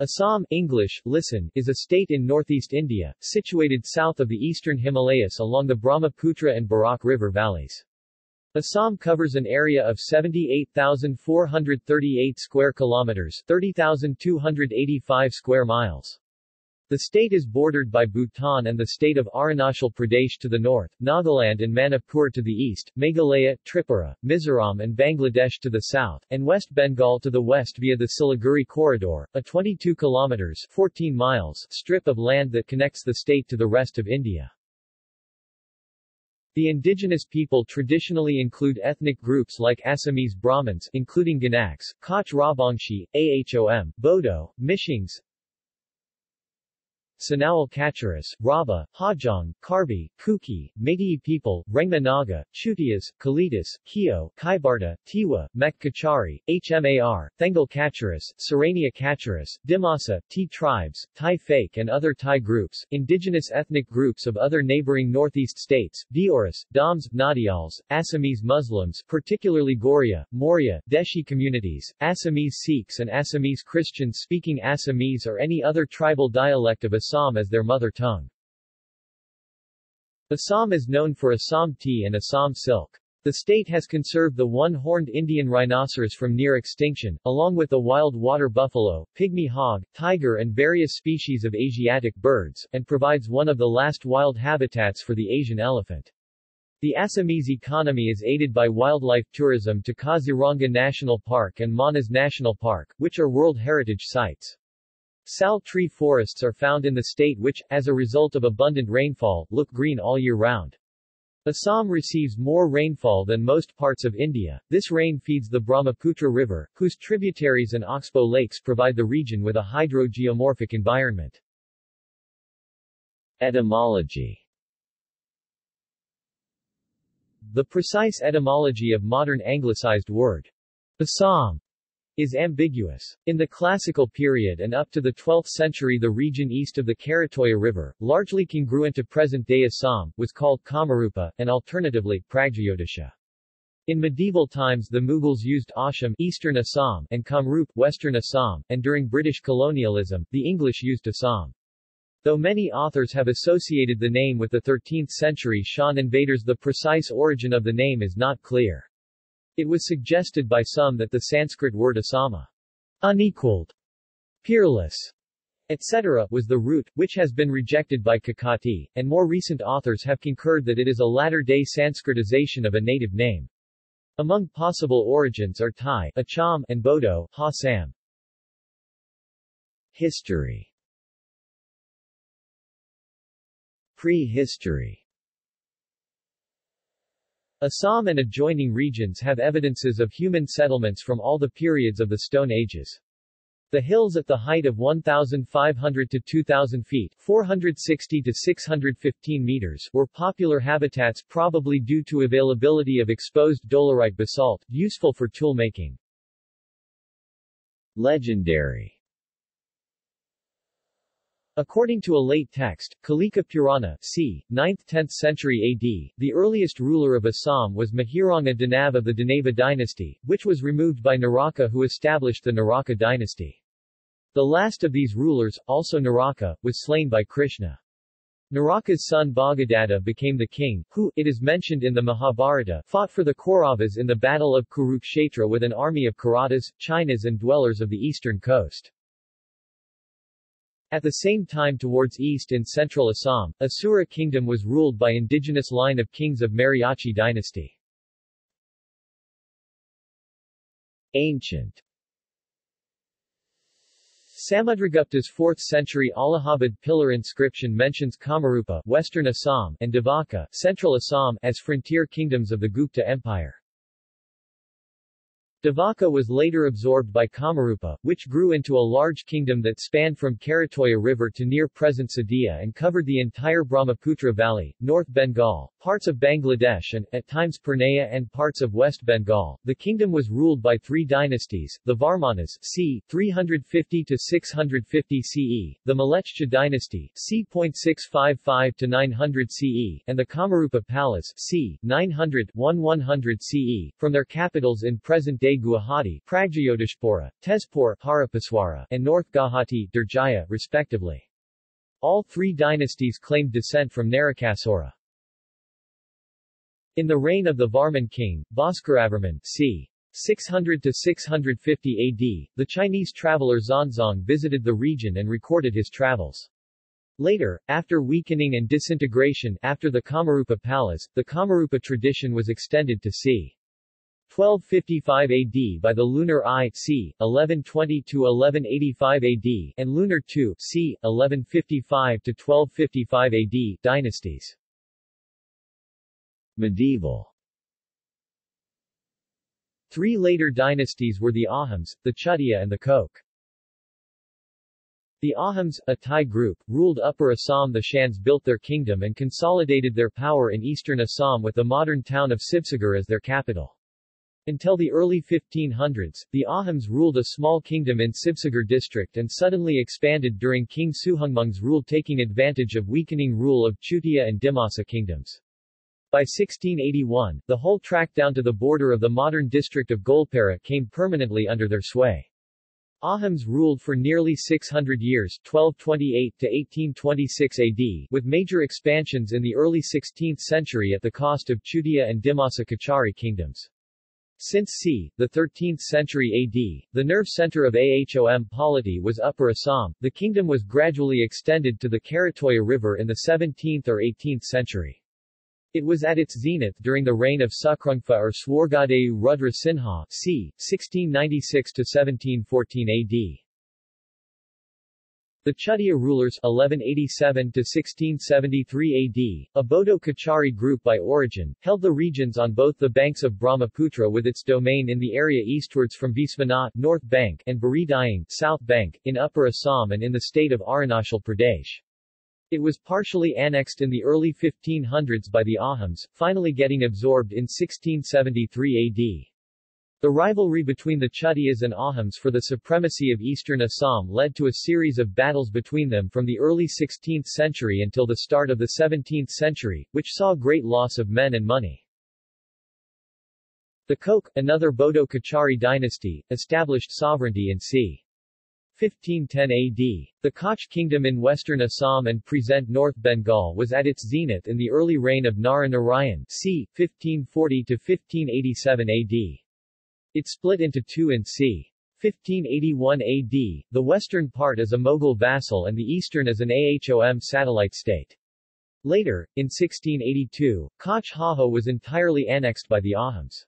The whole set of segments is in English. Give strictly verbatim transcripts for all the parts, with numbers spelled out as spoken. Assam English, listen, is a state in northeast India, situated south of the eastern Himalayas along the Brahmaputra and Barak river valleys. Assam covers an area of seventy-eight thousand four hundred thirty-eight square kilometers, thirty thousand two hundred eighty-five square miles. The state is bordered by Bhutan and the state of Arunachal Pradesh to the north, Nagaland and Manipur to the east, Meghalaya, Tripura, Mizoram and Bangladesh to the south, and West Bengal to the west via the Siliguri Corridor, a twenty-two kilometers (fourteen miles) strip of land that connects the state to the rest of India. The indigenous people traditionally include ethnic groups like Assamese Brahmins, including Ganaks, Koch Rajbongshi, Ahom, Bodo, Mishings, Sonowal Kacharis, Rabha, Hajong, Karbi, Kuki, Métis people, Rengma Naga, Chutias, Kalitas, Keo, Kaibarta, Tiwa, Mek Kachari, Hmar, Thengal Kacharis, Serania Kacharis, Dimasa, T tribes, Thai Fake and other Thai groups, indigenous ethnic groups of other neighboring northeast states, Dioris, Doms, Nadials, Assamese Muslims, particularly Goria, Moria, Deshi communities, Assamese Sikhs and Assamese Christians speaking Assamese or any other tribal dialect of Assam as their mother tongue. Assam is known for Assam tea and Assam silk. The state has conserved the one-horned Indian rhinoceros from near extinction, along with the wild water buffalo, pygmy hog, tiger and various species of Asiatic birds, and provides one of the last wild habitats for the Asian elephant. The Assamese economy is aided by wildlife tourism to Kaziranga National Park and Manas National Park, which are World Heritage Sites. Sal tree forests are found in the state which, as a result of abundant rainfall, look green all year round. Assam receives more rainfall than most parts of India. This rain feeds the Brahmaputra River, whose tributaries and oxbow lakes provide the region with a hydrogeomorphic environment. Etymology. The precise etymology of modern anglicized word, Assam, is ambiguous. In the classical period and up to the twelfth century the region east of the Karatoya River, largely congruent to present-day Assam, was called Kamarupa, and alternatively, Pragyodesha. In medieval times the Mughals used Asham, Eastern Assam, and Kamrup, Western Assam, and during British colonialism, the English used Assam. Though many authors have associated the name with the thirteenth century Shan invaders, the precise origin of the name is not clear. It was suggested by some that the Sanskrit word asama, unequaled, peerless, et cetera, was the root, which has been rejected by Kakati, and more recent authors have concurred that it is a latter-day Sanskritization of a native name. Among possible origins are Thai, Acham, and Bodo, Hassam. History. Prehistory. Assam and adjoining regions have evidences of human settlements from all the periods of the Stone Ages. The hills at the height of one thousand five hundred to two thousand feet (four hundred sixty to six hundred fifteen meters) were popular habitats probably due to availability of exposed dolerite basalt, useful for tool making. Legendary. According to a late text, Kalika Purana, c. ninth to tenth century A D, the earliest ruler of Assam was Mahiranga Danav of the Danava dynasty, which was removed by Naraka who established the Naraka dynasty. The last of these rulers, also Naraka, was slain by Krishna. Naraka's son Bhagadatta became the king, who, it is mentioned in the Mahabharata, fought for the Kauravas in the Battle of Kurukshetra with an army of Karatas, Chinas and dwellers of the eastern coast. At the same time towards east in central Assam, Asura Kingdom was ruled by indigenous line of kings of Mariachi dynasty. Ancient. Samudragupta's fourth century Allahabad pillar inscription mentions Kamarupa, Western Assam, and Devaka, Central Assam, as frontier kingdoms of the Gupta Empire. Devaka was later absorbed by Kamarupa, which grew into a large kingdom that spanned from Karatoya River to near present Sadiya and covered the entire Brahmaputra Valley, North Bengal, parts of Bangladesh and, at times Purnea and parts of West Bengal, the kingdom was ruled by three dynasties, the Varmanas c. three fifty to six fifty C E, the Malechcha dynasty c. point six five five to nine hundred C E, and the Kamarupa Palace c. nine hundred to eleven hundred C E, from their capitals in present-day Guwahati, Pragjayodishpura, Tezpur, Harapaswara, and North Guwahati, Durjaya, respectively. All three dynasties claimed descent from Narakasura. In the reign of the Varman king, Bhaskaravarman c. six hundred to six fifty A D, the Chinese traveler Zanzong visited the region and recorded his travels. Later, after weakening and disintegration after the Kamarupa Palace, the Kamarupa tradition was extended to c. twelve fifty-five A D by the lunar I c. eleven twenty to eleven eighty-five A D and lunar two c. eleven fifty-five to twelve fifty-five A D dynasties. Medieval. Three later dynasties were the Ahoms, the Chutia and the Koch. The Ahoms, a Thai group, ruled Upper Assam. The Shans built their kingdom and consolidated their power in eastern Assam with the modern town of Sibsagar as their capital. Until the early fifteen hundreds, the Ahoms ruled a small kingdom in Sibsagar district and suddenly expanded during King Suhungmung's rule, taking advantage of weakening rule of Chutia and Dimasa kingdoms. By sixteen eighty-one, the whole tract down to the border of the modern district of Golpara came permanently under their sway. Ahoms ruled for nearly six hundred years twelve twenty-eight to eighteen twenty-six A D, with major expansions in the early sixteenth century at the cost of Chutia and Dimasa Kachari kingdoms. Since c. the thirteenth century A D, the nerve center of Ahom polity was Upper Assam, the kingdom was gradually extended to the Karatoya River in the seventeenth or eighteenth century. It was at its zenith during the reign of Sukrungfa or Swargadeyu Rudra Sinha c. sixteen ninety-six to seventeen fourteen A D. The Chutia rulers eleven eighty-seven to sixteen seventy-three A D, a Bodo Kachari group by origin, held the regions on both the banks of Brahmaputra with its domain in the area eastwards from Viswanath north bank and Baridayang south bank, in Upper Assam and in the state of Arunachal Pradesh. It was partially annexed in the early fifteen hundreds by the Ahoms, finally getting absorbed in sixteen seventy-three A D. The rivalry between the Chutias and Ahoms for the supremacy of eastern Assam led to a series of battles between them from the early sixteenth century until the start of the seventeenth century, which saw great loss of men and money. The Koch, another Bodo Kachari dynasty, established sovereignty in c. fifteen ten A D. The Koch kingdom in western Assam and present North Bengal was at its zenith in the early reign of Nara Narayan c. fifteen forty to fifteen eighty-seven A D. It split into two in c. fifteen eighty-one A D, the western part as a Mughal vassal and the eastern as an Ahom satellite state. Later, in sixteen eighty-two, Koch Haho was entirely annexed by the Ahoms.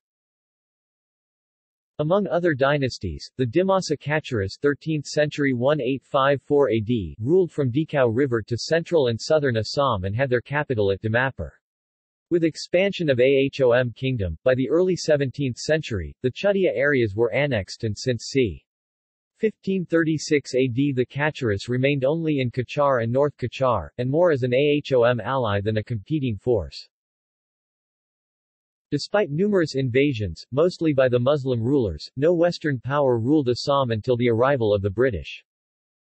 Among other dynasties, the Dimasa Kacharas thirteenth century eighteen fifty-four A D ruled from Dekau River to central and southern Assam and had their capital at Dimapur. With expansion of Ahom kingdom, by the early seventeenth century, the Chutia areas were annexed and since c. fifteen thirty-six A D the Kacharas remained only in Kachar and North Kachar, and more as an Ahom ally than a competing force. Despite numerous invasions, mostly by the Muslim rulers, no Western power ruled Assam until the arrival of the British.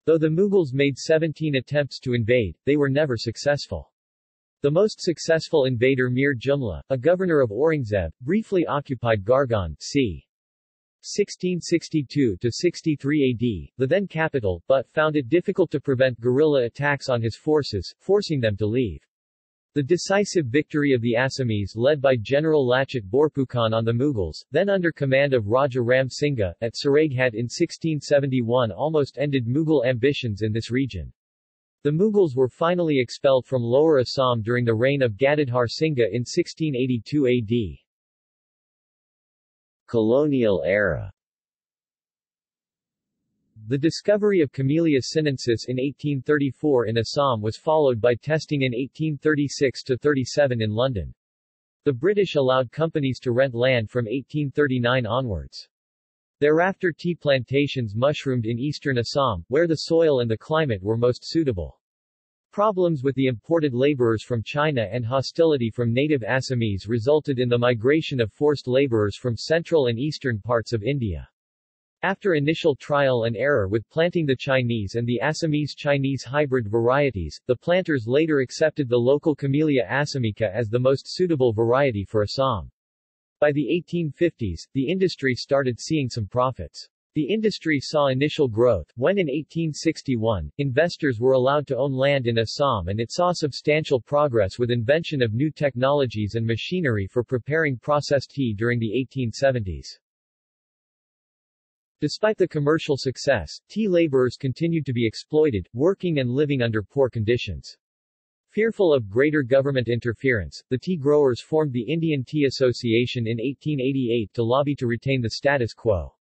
Though the Mughals made seventeen attempts to invade, they were never successful. The most successful invader Mir Jumla, a governor of Aurangzeb, briefly occupied Gargan c. sixteen sixty-two to sixty-three A D, the then capital, but found it difficult to prevent guerrilla attacks on his forces, forcing them to leave. The decisive victory of the Assamese led by General Lachit Borpukhan on the Mughals, then under command of Raja Ram Singha, at Saraighat in sixteen seventy-one almost ended Mughal ambitions in this region. The Mughals were finally expelled from Lower Assam during the reign of Gadadhar Singha in sixteen eighty-two A D. Colonial era. The discovery of Camellia sinensis in eighteen thirty-four in Assam was followed by testing in eighteen thirty-six to thirty-seven in London. The British allowed companies to rent land from eighteen thirty-nine onwards. Thereafter, tea plantations mushroomed in eastern Assam, where the soil and the climate were most suitable. Problems with the imported laborers from China and hostility from native Assamese resulted in the migration of forced laborers from central and eastern parts of India. After initial trial and error with planting the Chinese and the Assamese-Chinese hybrid varieties, the planters later accepted the local Camellia assamica as the most suitable variety for Assam. By the eighteen fifties, the industry started seeing some profits. The industry saw initial growth, when in eighteen sixty-one, investors were allowed to own land in Assam and it saw substantial progress with invention of new technologies and machinery for preparing processed tea during the eighteen seventies. Despite the commercial success, tea laborers continued to be exploited, working and living under poor conditions. Fearful of greater government interference, the tea growers formed the Indian Tea Association in eighteen eighty-eight to lobby to retain the status quo.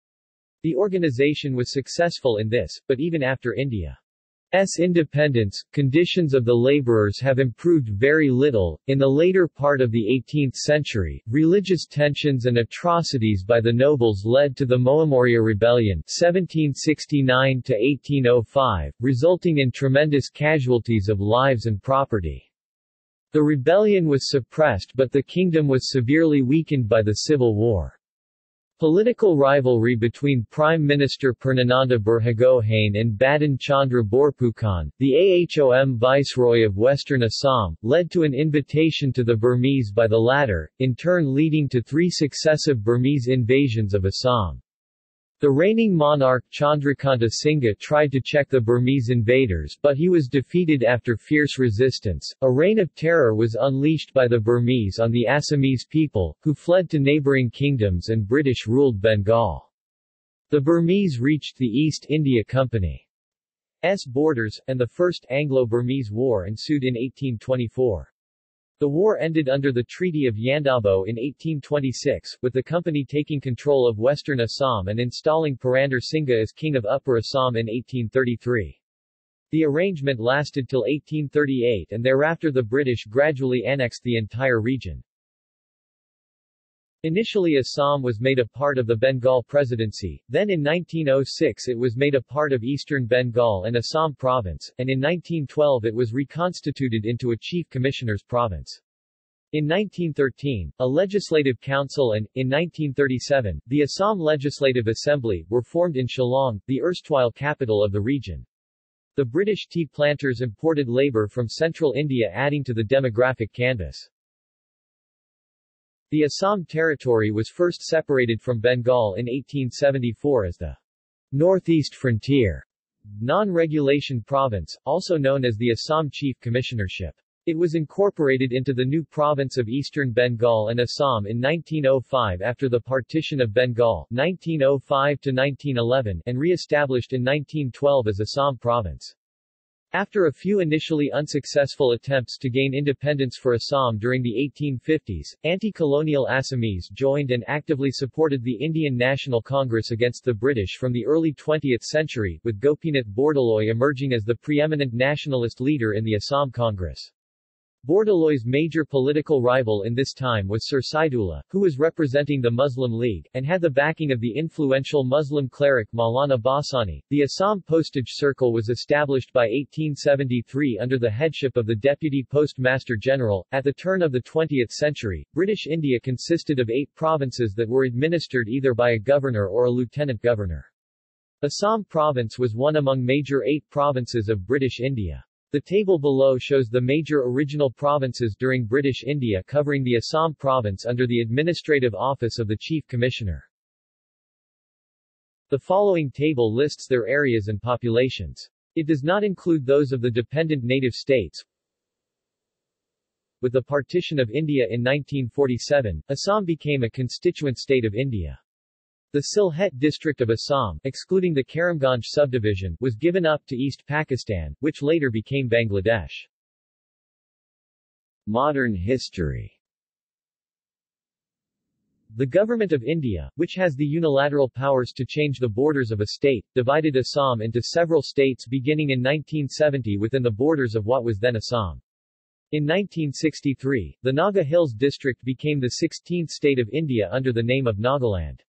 The organization was successful in this, but even after India's independence, conditions of the laborers have improved very little. In the later part of the eighteenth century, religious tensions and atrocities by the nobles led to the Mohamoria Rebellion (seventeen sixty-nine to eighteen oh five), resulting in tremendous casualties of lives and property. The rebellion was suppressed, but the kingdom was severely weakened by the civil war. Political rivalry between Prime Minister Purnananda Burhagohain and Batan Chandra Borphukan, the Ahom Viceroy of Western Assam, led to an invitation to the Burmese by the latter, in turn leading to three successive Burmese invasions of Assam. The reigning monarch Chandrakanta Singha tried to check the Burmese invaders but he was defeated after fierce resistance. A reign of terror was unleashed by the Burmese on the Assamese people, who fled to neighboring kingdoms and British-ruled Bengal. The Burmese reached the East India Company's borders, and the First Anglo-Burmese War ensued in eighteen twenty-four. The war ended under the Treaty of Yandabo in eighteen twenty-six, with the company taking control of western Assam and installing Purander Singha as king of Upper Assam in eighteen thirty-three. The arrangement lasted till eighteen thirty-eight and thereafter the British gradually annexed the entire region. Initially Assam was made a part of the Bengal Presidency, then in nineteen oh six it was made a part of Eastern Bengal and Assam Province, and in nineteen twelve it was reconstituted into a Chief Commissioner's Province. In nineteen thirteen, a Legislative Council and, in nineteen thirty-seven, the Assam Legislative Assembly, were formed in Shillong, the erstwhile capital of the region. The British tea planters imported labour from central India adding to the demographic canvas. The Assam territory was first separated from Bengal in eighteen seventy-four as the Northeast Frontier Non-Regulation Province, also known as the Assam Chief Commissionership. It was incorporated into the new province of Eastern Bengal and Assam in nineteen oh five after the partition of Bengal nineteen oh five to nineteen eleven and re-established in nineteen twelve as Assam Province. After a few initially unsuccessful attempts to gain independence for Assam during the eighteen fifties, anti-colonial Assamese joined and actively supported the Indian National Congress against the British from the early twentieth century, with Gopinath Bordoloi emerging as the preeminent nationalist leader in the Assam Congress. Bordoloi's major political rival in this time was Sir Saidullah, who was representing the Muslim League, and had the backing of the influential Muslim cleric Maulana Bhausani. The Assam Postage Circle was established by eighteen seventy-three under the headship of the Deputy Postmaster General. At the turn of the twentieth century, British India consisted of eight provinces that were administered either by a governor or a lieutenant governor. Assam Province was one among major eight provinces of British India. The table below shows the major original provinces during British India covering the Assam province under the administrative office of the Chief Commissioner. The following table lists their areas and populations. It does not include those of the dependent native states. With the partition of India in nineteen forty-seven, Assam became a constituent state of India. The Silhet district of Assam, excluding the Karamganj subdivision, was given up to East Pakistan, which later became Bangladesh. Modern history. The Government of India, which has the unilateral powers to change the borders of a state, divided Assam into several states beginning in nineteen seventy within the borders of what was then Assam. In nineteen sixty-three, the Naga Hills district became the sixteenth state of India under the name of Nagaland.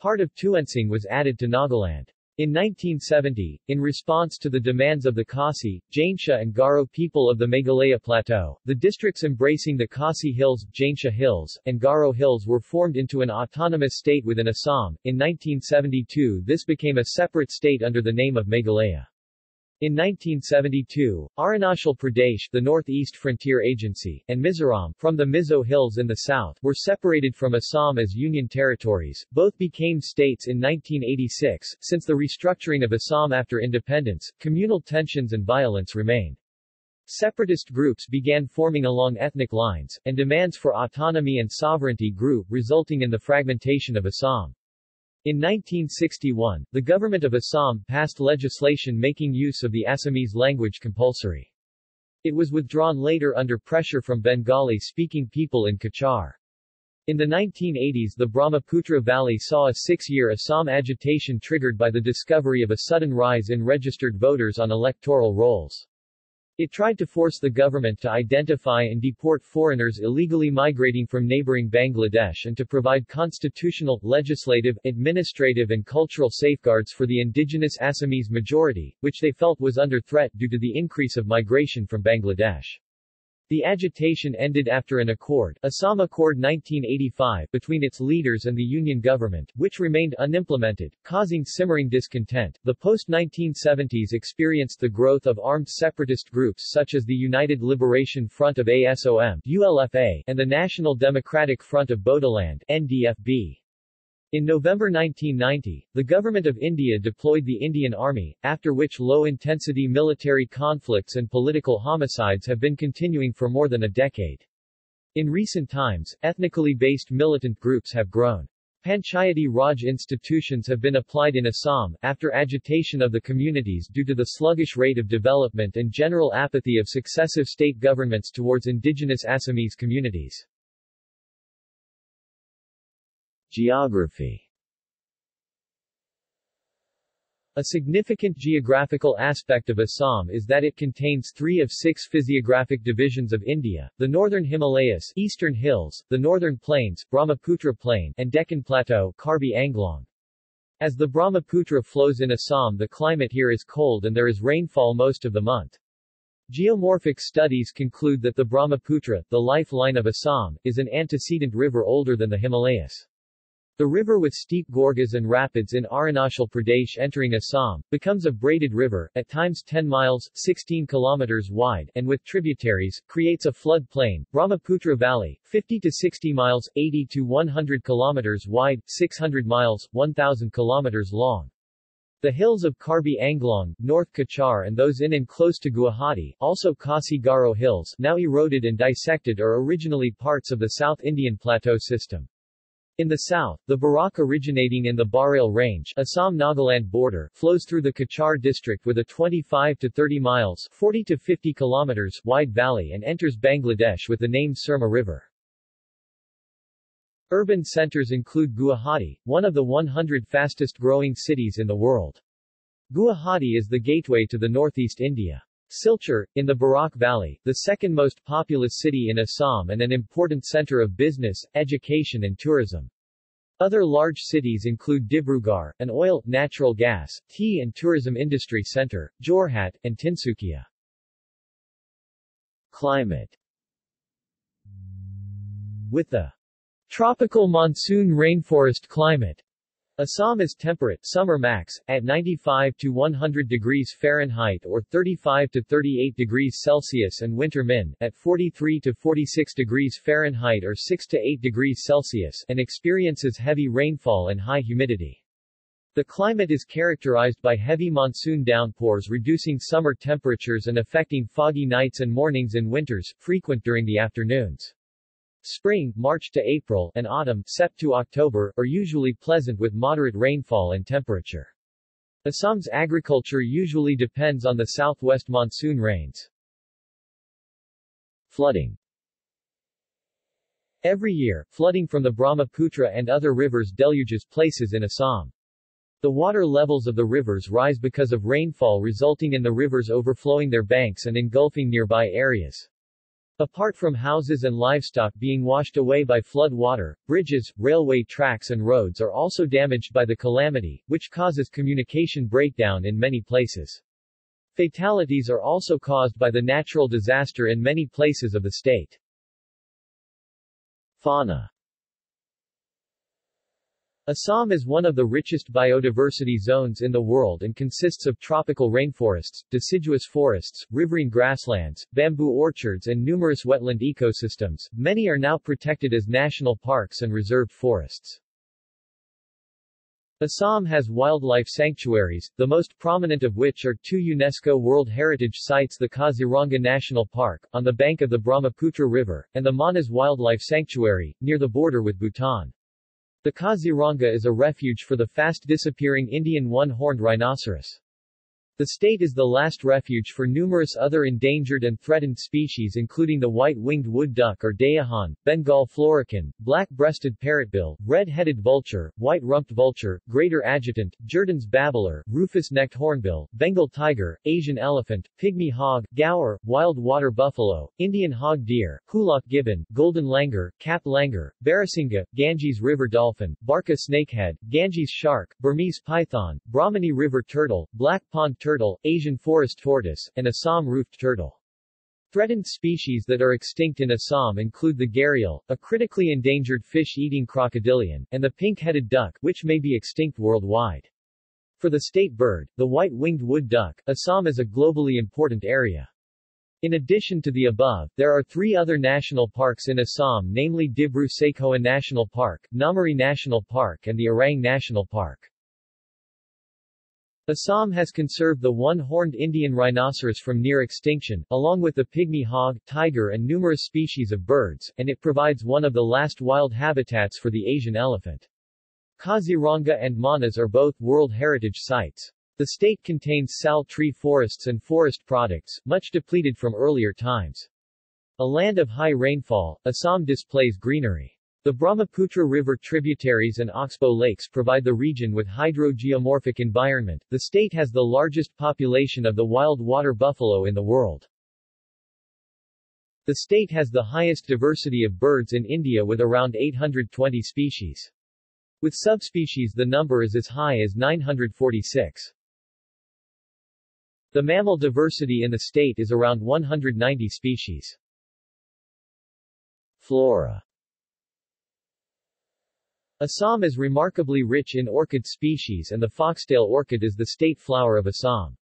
Part of Tuensing was added to Nagaland. In nineteen seventy, in response to the demands of the Khasi, Jaintia and Garo people of the Meghalaya Plateau, the districts embracing the Khasi Hills, Jaintia Hills, and Garo Hills were formed into an autonomous state within Assam. In nineteen seventy-two, this became a separate state under the name of Meghalaya. In nineteen seventy-two, Arunachal Pradesh, the Northeast Frontier Agency, and Mizoram, from the Mizo Hills in the south, were separated from Assam as union territories. Both became states in nineteen eighty-six. Since the restructuring of Assam after independence, communal tensions and violence remained. Separatist groups began forming along ethnic lines, and demands for autonomy and sovereignty grew, resulting in the fragmentation of Assam. In nineteen sixty-one, the government of Assam passed legislation making use of the Assamese language compulsory. It was withdrawn later under pressure from Bengali-speaking people in Kachar. In the nineteen eighties, the Brahmaputra Valley saw a six-year Assam agitation triggered by the discovery of a sudden rise in registered voters on electoral rolls. It tried to force the government to identify and deport foreigners illegally migrating from neighboring Bangladesh and to provide constitutional, legislative, administrative and cultural safeguards for the indigenous Assamese majority, which they felt was under threat due to the increase of migration from Bangladesh. The agitation ended after an accord, Assam Accord nineteen eighty-five, between its leaders and the Union government, which remained unimplemented, causing simmering discontent. The post-nineteen seventies experienced the growth of armed separatist groups such as the United Liberation Front of ASOM (U L F A) and the National Democratic Front of Bodoland (N D F B). In November nineteen ninety, the Government of India deployed the Indian Army, after which low-intensity military conflicts and political homicides have been continuing for more than a decade. In recent times, ethnically based militant groups have grown. Panchayati Raj institutions have been applied in Assam, after agitation of the communities due to the sluggish rate of development and general apathy of successive state governments towards indigenous Assamese communities. Geography. A significant geographical aspect of Assam is that it contains three of six physiographic divisions of India, the northern Himalayas, eastern hills, the northern plains, Brahmaputra plain, and Deccan plateau, Karbi Anglong. As the Brahmaputra flows in Assam, the climate here is cold and there is rainfall most of the month. Geomorphic studies conclude that the Brahmaputra, the lifeline of Assam, is an antecedent river older than the Himalayas. The river with steep gorges and rapids in Arunachal Pradesh entering Assam, becomes a braided river, at times ten miles, sixteen kilometers wide, and with tributaries, creates a flood plain, Brahmaputra Valley, fifty to sixty miles, eighty to one hundred kilometers wide, six hundred miles, one thousand kilometers long. The hills of Karbi Anglong, North Kachar and those in and close to Guwahati, also Khasi Garo Hills, now eroded and dissected, are originally parts of the South Indian Plateau system. In the south, the Barak originating in the Barail Range, Assam-Nagaland border, flows through the Kachar district with a twenty-five to thirty miles (forty to fifty kilometers) wide valley and enters Bangladesh with the name Surma River. Urban centers include Guwahati, one of the one hundred fastest-growing cities in the world. Guwahati is the gateway to the northeast India. Silchar, in the Barak Valley, the second most populous city in Assam and an important center of business, education and tourism. Other large cities include Dibrugarh, an oil, natural gas, tea and tourism industry center, Jorhat, and Tinsukia. Climate. With the tropical monsoon rainforest climate, Assam is temperate summer max, at ninety-five to one hundred degrees Fahrenheit or thirty-five to thirty-eight degrees Celsius and winter min, at forty-three to forty-six degrees Fahrenheit or six to eight degrees Celsius, and experiences heavy rainfall and high humidity. The climate is characterized by heavy monsoon downpours reducing summer temperatures and affecting foggy nights and mornings in winters, frequent during the afternoons. Spring, March to April, and autumn, September to October, are usually pleasant with moderate rainfall and temperature. Assam's agriculture usually depends on the southwest monsoon rains. Flooding. Every year, flooding from the Brahmaputra and other rivers deluges places in Assam. The water levels of the rivers rise because of rainfall resulting in the rivers overflowing their banks and engulfing nearby areas. Apart from houses and livestock being washed away by flood water, bridges, railway tracks and roads are also damaged by the calamity, which causes communication breakdown in many places. Fatalities are also caused by the natural disaster in many places of the state. Fauna. Assam is one of the richest biodiversity zones in the world and consists of tropical rainforests, deciduous forests, riverine grasslands, bamboo orchards and numerous wetland ecosystems. Many are now protected as national parks and reserved forests. Assam has wildlife sanctuaries, the most prominent of which are two UNESCO World Heritage Sites, the Kaziranga National Park, on the bank of the Brahmaputra River, and the Manas Wildlife Sanctuary, near the border with Bhutan. The Kaziranga is a refuge for the fast-disappearing Indian one-horned rhinoceros. The state is the last refuge for numerous other endangered and threatened species including the white-winged wood duck or dayahan, Bengal florican, black-breasted parrotbill, red-headed vulture, white-rumped vulture, greater adjutant, Jerdon's babbler, rufous-necked hornbill, Bengal tiger, Asian elephant, pygmy hog, gaur, wild water buffalo, Indian hog deer, hulock gibbon, golden langur, cap langur, barasinga, Ganges river dolphin, barca snakehead, Ganges shark, Burmese python, Brahmini river turtle, black pond turtle, turtle, Asian forest tortoise, and Assam roofed turtle. Threatened species that are extinct in Assam include the gharial, a critically endangered fish-eating crocodilian, and the pink-headed duck, which may be extinct worldwide. For the state bird, the white-winged wood duck, Assam is a globally important area. In addition to the above, there are three other national parks in Assam, namely Dibru Saikhoa National Park, Namari National Park and the Orang National Park. Assam has conserved the one-horned Indian rhinoceros from near extinction, along with the pygmy hog, tiger and numerous species of birds, and it provides one of the last wild habitats for the Asian elephant. Kaziranga and Manas are both World Heritage Sites. The state contains sal tree forests and forest products, much depleted from earlier times. A land of high rainfall, Assam displays greenery. The Brahmaputra River tributaries and oxbow lakes provide the region with hydrogeomorphic environment. The state has the largest population of the wild water buffalo in the world. The state has the highest diversity of birds in India with around eight hundred twenty species. With subspecies, the number is as high as nine hundred forty-six. The mammal diversity in the state is around one hundred ninety species. Flora. Assam is remarkably rich in orchid species and the foxtail orchid is the state flower of Assam.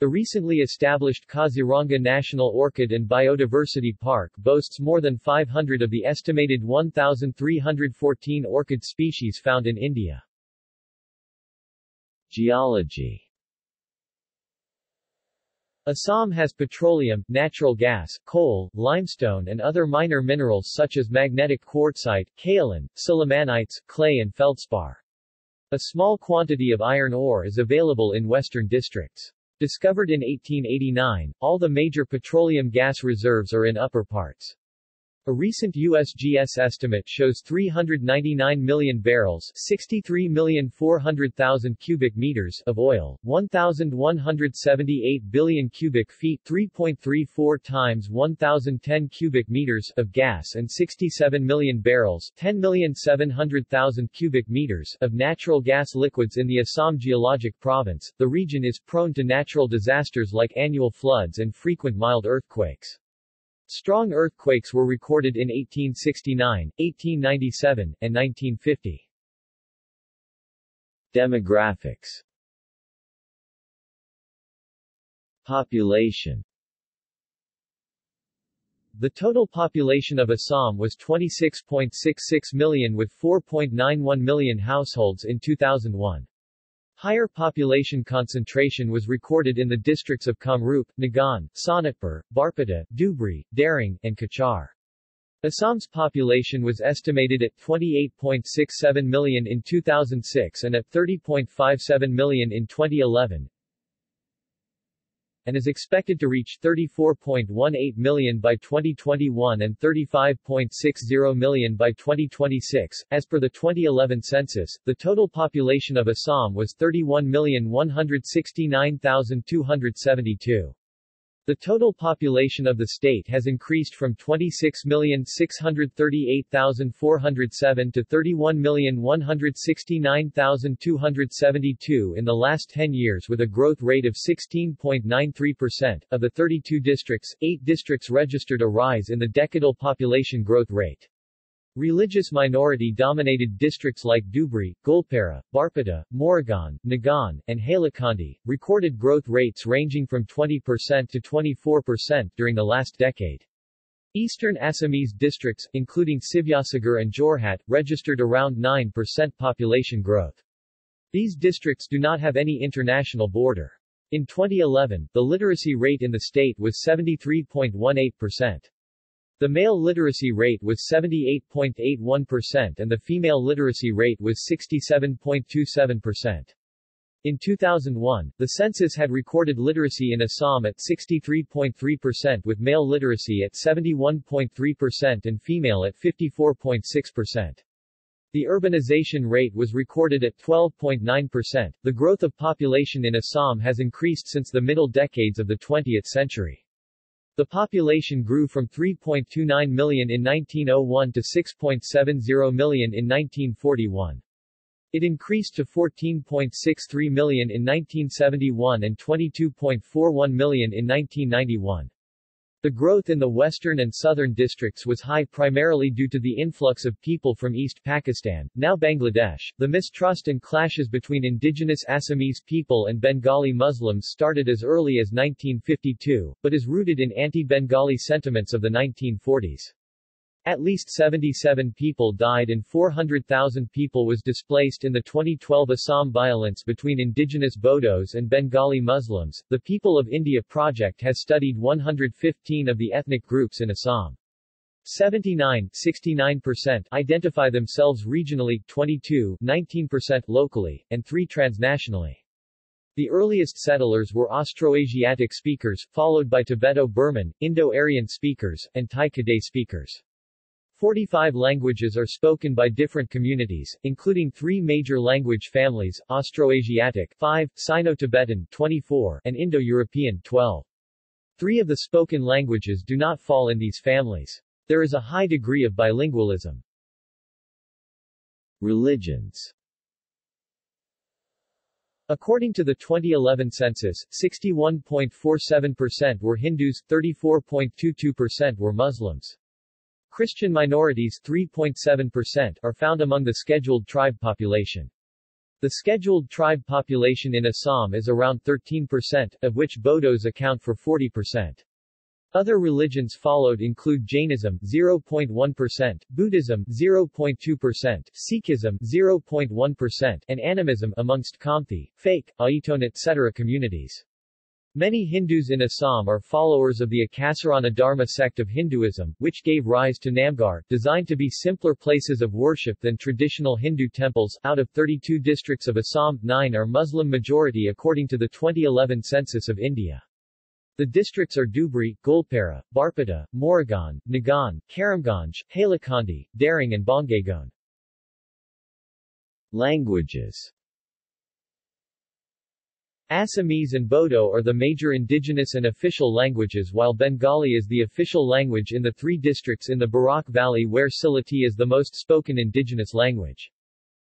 The recently established Kaziranga National Orchid and Biodiversity Park boasts more than five hundred of the estimated one thousand three hundred fourteen orchid species found in India. Geology. Assam has petroleum, natural gas, coal, limestone and other minor minerals such as magnetic quartzite, kaolin, sillimanite, clay and feldspar. A small quantity of iron ore is available in western districts. Discovered in eighteen eighty-nine, all the major petroleum gas reserves are in upper parts. A recent U S G S estimate shows three hundred ninety-nine million barrels (sixty-three million four hundred thousand cubic meters) of oil, one thousand one hundred seventy-eight billion cubic feet (three point three four times one thousand ten cubic meters) of gas and sixty-seven million barrels (ten million seven hundred thousand cubic meters) of natural gas liquids in the Assam geologic province. The region is prone to natural disasters like annual floods and frequent mild earthquakes. Strong earthquakes were recorded in eighteen sixty-nine, eighteen ninety-seven, and nineteen fifty. Demographics. Population. The total population of Assam was twenty-six point six six million with four point nine one million households in two thousand one. Higher population concentration was recorded in the districts of Kamrup, Nagaland, Sonitpur, Barpeta, Dubri, Daring, and Kachar. Assam's population was estimated at twenty-eight point six seven million in two thousand six and at thirty point five seven million in twenty eleven, and is expected to reach thirty-four point one eight million by twenty twenty-one and thirty-five point six zero million by twenty twenty-six. As per the twenty eleven census, the total population of Assam was thirty-one million one hundred sixty-nine thousand two hundred seventy-two. The total population of the state has increased from twenty-six million six hundred thirty-eight thousand four hundred seven to thirty-one million one hundred sixty-nine thousand two hundred seventy-two in the last ten years with a growth rate of sixteen point nine three percent. Of the thirty-two districts, eight districts registered a rise in the decadal population growth rate. Religious minority-dominated districts like Dhubri, Golpara, Barpata, Moragon, Nagan, and Hailakandi, recorded growth rates ranging from twenty percent to twenty-four percent during the last decade. Eastern Assamese districts, including Sivyasagar and Jorhat, registered around nine percent population growth. These districts do not have any international border. In twenty eleven, the literacy rate in the state was seventy-three point one eight percent. The male literacy rate was seventy-eight point eight one percent and the female literacy rate was sixty-seven point two seven percent. In two thousand one, the census had recorded literacy in Assam at sixty-three point three percent with male literacy at seventy-one point three percent and female at fifty-four point six percent. The urbanization rate was recorded at twelve point nine percent. The growth of population in Assam has increased since the middle decades of the twentieth century. The population grew from three point two nine million in nineteen oh one to six point seven zero million in nineteen forty-one. It increased to fourteen point six three million in nineteen seventy-one and twenty-two point four one million in nineteen ninety-one. The growth in the western and southern districts was high primarily due to the influx of people from East Pakistan, now Bangladesh. The mistrust and clashes between indigenous Assamese people and Bengali Muslims started as early as nineteen fifty-two, but is rooted in anti-Bengali sentiments of the nineteen forties. At least seventy-seven people died and four hundred thousand people was displaced in the twenty twelve Assam violence between indigenous Bodos and Bengali Muslims. The People of India Project has studied one hundred fifteen of the ethnic groups in Assam. seventy-nine point six nine percent identify themselves regionally, twenty-two point one nine percent locally, and three transnationally. The earliest settlers were Austroasiatic speakers, followed by Tibeto-Burman, Indo-Aryan speakers, and Thai-Kadai speakers. forty-five languages are spoken by different communities, including three major language families, Austroasiatic five, Sino-Tibetan twenty-four, and Indo-European twelve. Three of the spoken languages do not fall in these families. There is a high degree of bilingualism. Religions. According to the twenty eleven census, sixty-one point four seven percent were Hindus, thirty-four point two two percent were Muslims. Christian minorities three point seven percent are found among the scheduled tribe population. The scheduled tribe population in Assam is around thirteen percent, of which Bodos account for forty percent. Other religions followed include Jainism zero point one percent, Buddhism zero point two percent, Sikhism zero point one percent, and animism amongst Kamthi, Fake, Aiton et cetera communities. Many Hindus in Assam are followers of the Akasarana Dharma sect of Hinduism, which gave rise to Namgar, designed to be simpler places of worship than traditional Hindu temples. Out of thirty-two districts of Assam, nine are Muslim majority according to the twenty eleven Census of India. The districts are Dhubri, Golpara, Barpata, Moragon, Nagan, Karamganj, Hailakandi, Daring and Bongaigon. Languages. Assamese and Bodo are the major indigenous and official languages, while Bengali is the official language in the three districts in the Barak Valley where Silati is the most spoken indigenous language.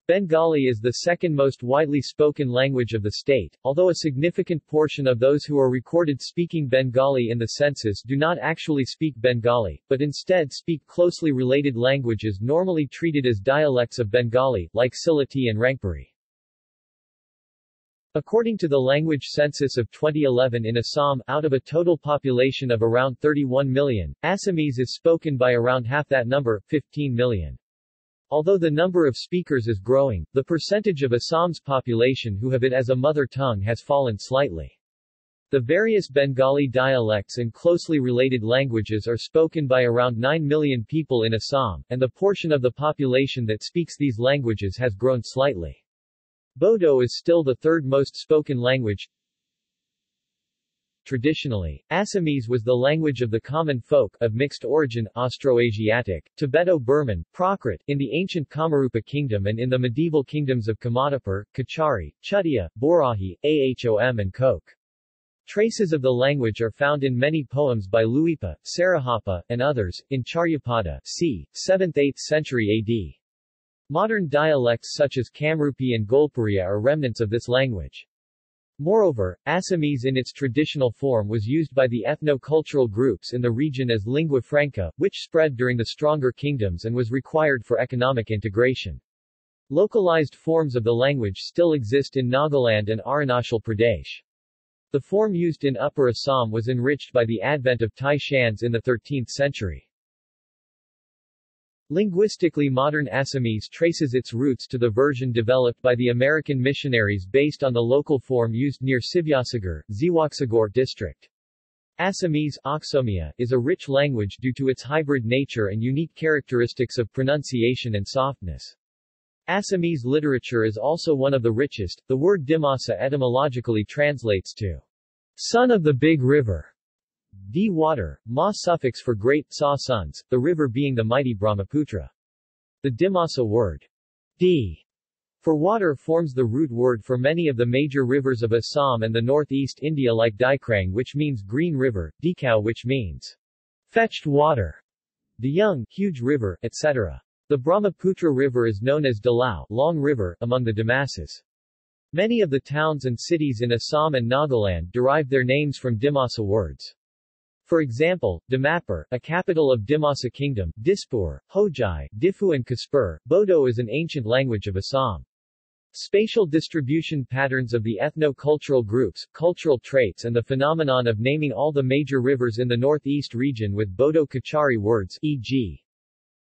Bengali is the second most widely spoken language of the state, although a significant portion of those who are recorded speaking Bengali in the census do not actually speak Bengali, but instead speak closely related languages normally treated as dialects of Bengali, like Silati and Rangpuri. According to the language census of twenty eleven in Assam, out of a total population of around thirty-one million, Assamese is spoken by around half that number, fifteen million. Although the number of speakers is growing, the percentage of Assam's population who have it as a mother tongue has fallen slightly. The various Bengali dialects and closely related languages are spoken by around nine million people in Assam, and the portion of the population that speaks these languages has grown slightly. Bodo is still the third most spoken language. Traditionally, Assamese was the language of the common folk of mixed origin, Austroasiatic, Tibeto-Burman, Prakrit, in the ancient Kamarupa kingdom and in the medieval kingdoms of Kamadapur, Kachari, Chutia, Borahi, Ahom and Koch. Traces of the language are found in many poems by Luipa, Sarahapa, and others, in Charyapada c. seventh-eighth century A D. Modern dialects such as Kamrupi and Golpuriya are remnants of this language. Moreover, Assamese in its traditional form was used by the ethno-cultural groups in the region as lingua franca, which spread during the stronger kingdoms and was required for economic integration. Localized forms of the language still exist in Nagaland and Arunachal Pradesh. The form used in Upper Assam was enriched by the advent of Thai Shans in the thirteenth century. Linguistically, modern Assamese traces its roots to the version developed by the American missionaries based on the local form used near Sivyasagar, Ziwaksagor district. Assamese Aksomia, is a rich language due to its hybrid nature and unique characteristics of pronunciation and softness. Assamese literature is also one of the richest. The word Dimasa etymologically translates to son of the big river. D water, ma suffix for great, sa sons, the river being the mighty Brahmaputra. The Dimasa word D for water forms the root word for many of the major rivers of Assam and the northeast India like Dikrang, which means green river, Dikau, which means fetched water, Diyung, huge river, et cetera. The Brahmaputra River is known as Dalau, Long River, among the Dimasas. Many of the towns and cities in Assam and Nagaland derive their names from Dimasa words. For example, Dimapur, a capital of Dimasa Kingdom, Dispur, Hojai, Diffu and Kaspur. Bodo is an ancient language of Assam. Spatial distribution patterns of the ethno-cultural groups, cultural traits and the phenomenon of naming all the major rivers in the northeast region with Bodo Kachari words, for example.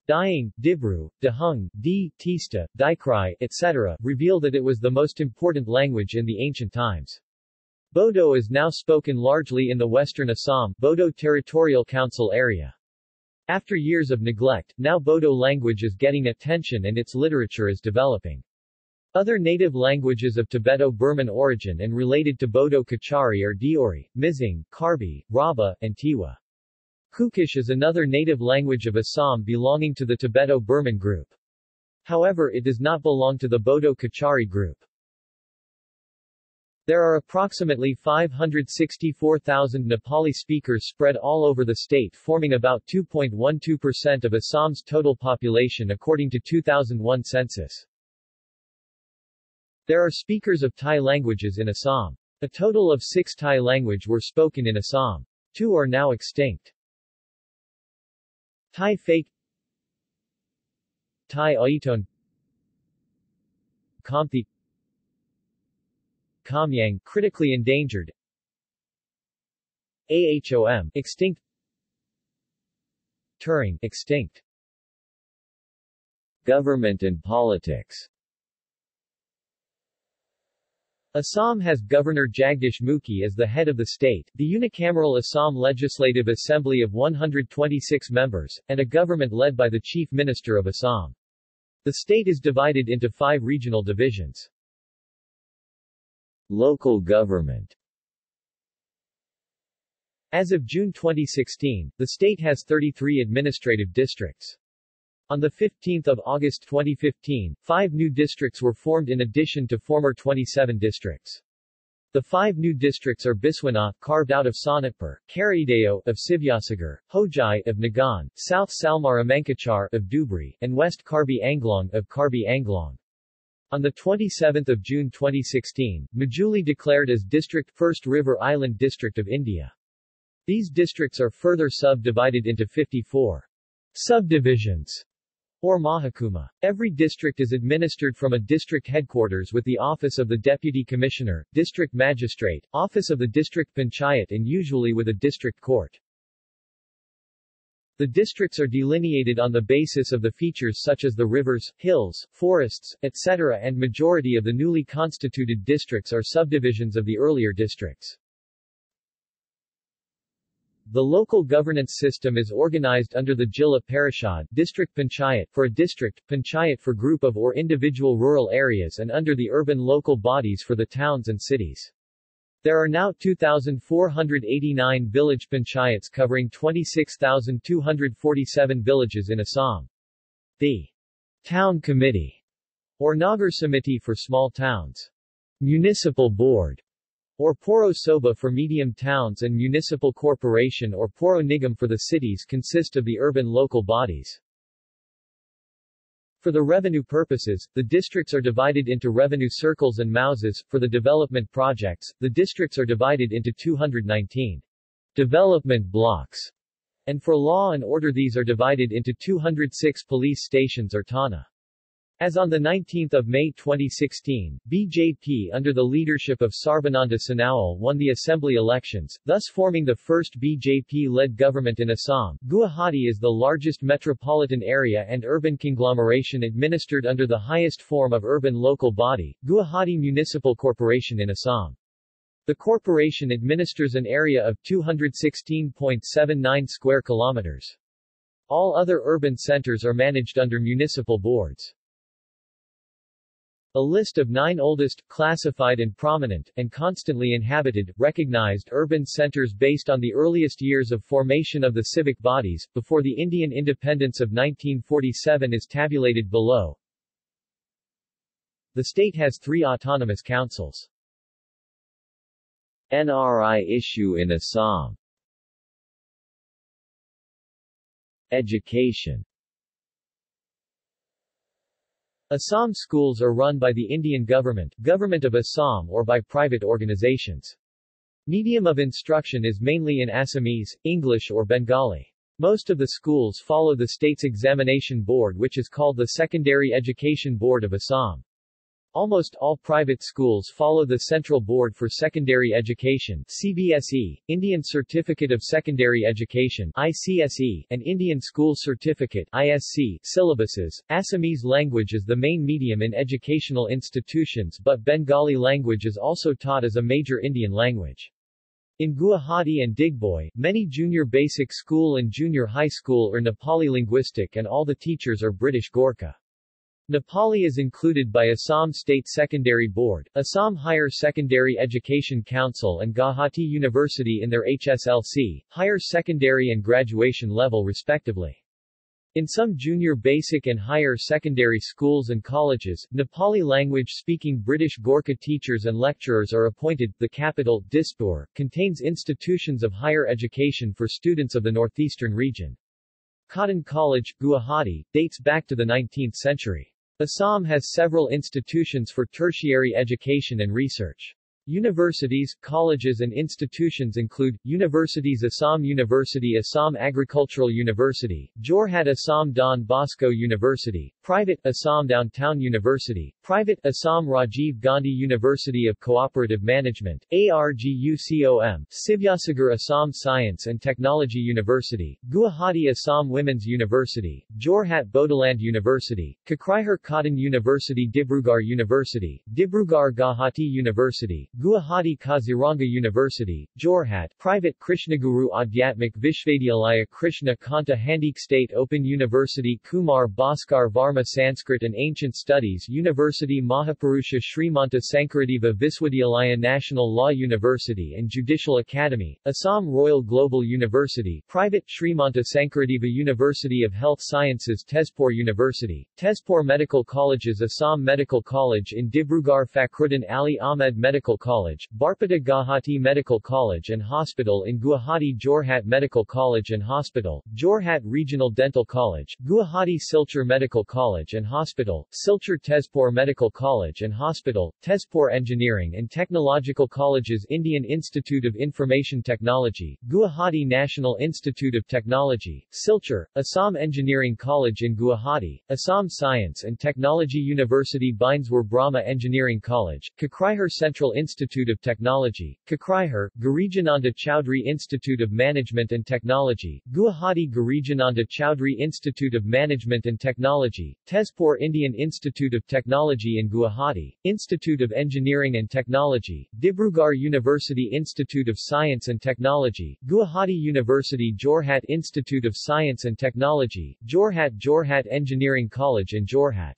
Dying, Dibru, Dahung, D, Tista, Dikrai, et cetera, reveal that it was the most important language in the ancient times. Bodo is now spoken largely in the western Assam, Bodo Territorial Council area. After years of neglect, now Bodo language is getting attention and its literature is developing. Other native languages of Tibeto-Burman origin and related to Bodo Kachari are Diori, Mishing, Karbi, Rabha, and Tiwa. Kukish is another native language of Assam belonging to the Tibeto-Burman group. However, it does not belong to the Bodo Kachari group. There are approximately five hundred sixty-four thousand Nepali speakers spread all over the state, forming about two point one two percent of Assam's total population according to two thousand one census. There are speakers of Thai languages in Assam. A total of six Thai languages were spoken in Assam. Two are now extinct. Thai fake, Thai Aiton, Kamthi, Kamyang, critically endangered, Ahom, extinct, Turing, extinct. Government and politics. Assam has Governor Jagdish Mukhi as the head of the state, the unicameral Assam Legislative Assembly of one hundred twenty-six members, and a government led by the Chief Minister of Assam. The state is divided into five regional divisions. Local government. As of June twenty sixteen, the state has thirty-three administrative districts. On the fifteenth of August twenty fifteen, five new districts were formed in addition to former twenty-seven districts. The five new districts are Biswanath, carved out of Sonitpur, Karideo, of Sivyasagar, Hojai, of Nagaland, South Salmara Mankachar, of Dubri, and West Karbi Anglong, of Karbi Anglong. On the twenty-seventh of June twenty sixteen, Majuli declared as District First River Island District of India. These districts are further subdivided into fifty-four subdivisions, or Mahakuma. Every district is administered from a district headquarters with the office of the Deputy Commissioner, District Magistrate, office of the District Panchayat and usually with a district court. The districts are delineated on the basis of the features such as the rivers, hills, forests, et cetera, and majority of the newly constituted districts are subdivisions of the earlier districts. The local governance system is organized under the Jilla Parishad, District Panchayat, for a district, Panchayat for group of or individual rural areas, and under the urban local bodies for the towns and cities. There are now two thousand four hundred eighty-nine village panchayats covering twenty-six thousand two hundred forty-seven villages in Assam. The Town Committee, or Nagar Samiti for small towns, Municipal Board, or Poro Soba for medium towns and municipal corporation or Poro Nigam for the cities consist of the urban local bodies. For the revenue purposes, the districts are divided into revenue circles and mouses. For the development projects, the districts are divided into two hundred nineteen development blocks, and for law and order these are divided into two hundred six police stations or thana. As on the nineteenth of May twenty sixteen, B J P under the leadership of Sarbananda Sonowal won the assembly elections, thus forming the first B J P-led government in Assam. Guwahati is the largest metropolitan area and urban conglomeration administered under the highest form of urban local body, Guwahati Municipal Corporation in Assam. The corporation administers an area of two hundred sixteen point seven nine square kilometers. All other urban centers are managed under municipal boards. A list of nine oldest, classified and prominent, and constantly inhabited, recognized urban centers based on the earliest years of formation of the civic bodies, before the Indian independence of nineteen forty-seven is tabulated below. The state has three autonomous councils. N R I issue in Assam. Education. Assam schools are run by the Indian government, Government of Assam or by private organizations. Medium of instruction is mainly in Assamese, English or Bengali. Most of the schools follow the state's examination board which is called the Secondary Education Board of Assam. Almost all private schools follow the Central Board for Secondary Education C B S E, Indian Certificate of Secondary Education I C S E, and Indian School Certificate I S C syllabuses. Assamese language is the main medium in educational institutions but Bengali language is also taught as a major Indian language. In Guwahati and Digboy, many junior basic school and junior high school are Nepali linguistic and all the teachers are British Gorkha. Nepali is included by Assam State Secondary Board, Assam Higher Secondary Education Council and Guwahati University in their H S L C, higher secondary and graduation level respectively. In some junior basic and higher secondary schools and colleges, Nepali language-speaking British Gorkha teachers and lecturers are appointed. The capital, Dispur, contains institutions of higher education for students of the northeastern region. Cotton College, Guwahati, dates back to the nineteenth century. Assam has several institutions for tertiary education and research. Universities, colleges and institutions include, Universities Assam University Assam Agricultural University, Jorhat Assam Don Bosco University, Private, Assam Downtown University, Private, Assam Rajiv Gandhi University of Cooperative Management, ARGUCOM, Sivyasagar Assam Science and Technology University, Guwahati Assam Women's University, Jorhat Bodoland University, Kakrihar Cotton University Dibrugarh University, Dibrugarh Guwahati University, Guwahati Kaziranga University, Jorhat, Private Krishnaguru Adhyatmik Vishvadyalaya Krishna Kanta Handik State Open University Kumar Bhaskar Varma Sanskrit and Ancient Studies University Mahapurusha Srimanta Sankaradeva Viswadyalaya National Law University and Judicial Academy, Assam Royal Global University Private Srimanta Sankaradeva University of Health Sciences Tezpur University, Tezpur Medical Colleges Assam Medical College in Dibrugarh Fakhruddin Ali Ahmed Medical College, Barpata Guwahati Medical College and Hospital in Guwahati Jorhat Medical College and Hospital, Jorhat Regional Dental College, Guwahati Silchar Medical College and Hospital, Silchar Tezpur Medical College and Hospital, Tezpur Engineering and Technological Colleges Indian Institute of Information Technology, Guwahati National Institute of Technology, Silchar, Assam Engineering College in Guwahati, Assam Science and Technology University Bineswar Brahma Engineering College, Kakrihar Central Institute Institute of Technology, Kakrihar, Girijananda Chowdhury Institute of Management and Technology, Guwahati Girijananda Chowdhury Institute of Management and Technology, Tezpur Indian Institute of Technology in Guwahati, Institute of Engineering and Technology, Dibrugarh University Institute of Science and Technology, Guwahati University Jorhat Institute of Science and Technology, Jorhat Jorhat Engineering College in Jorhat.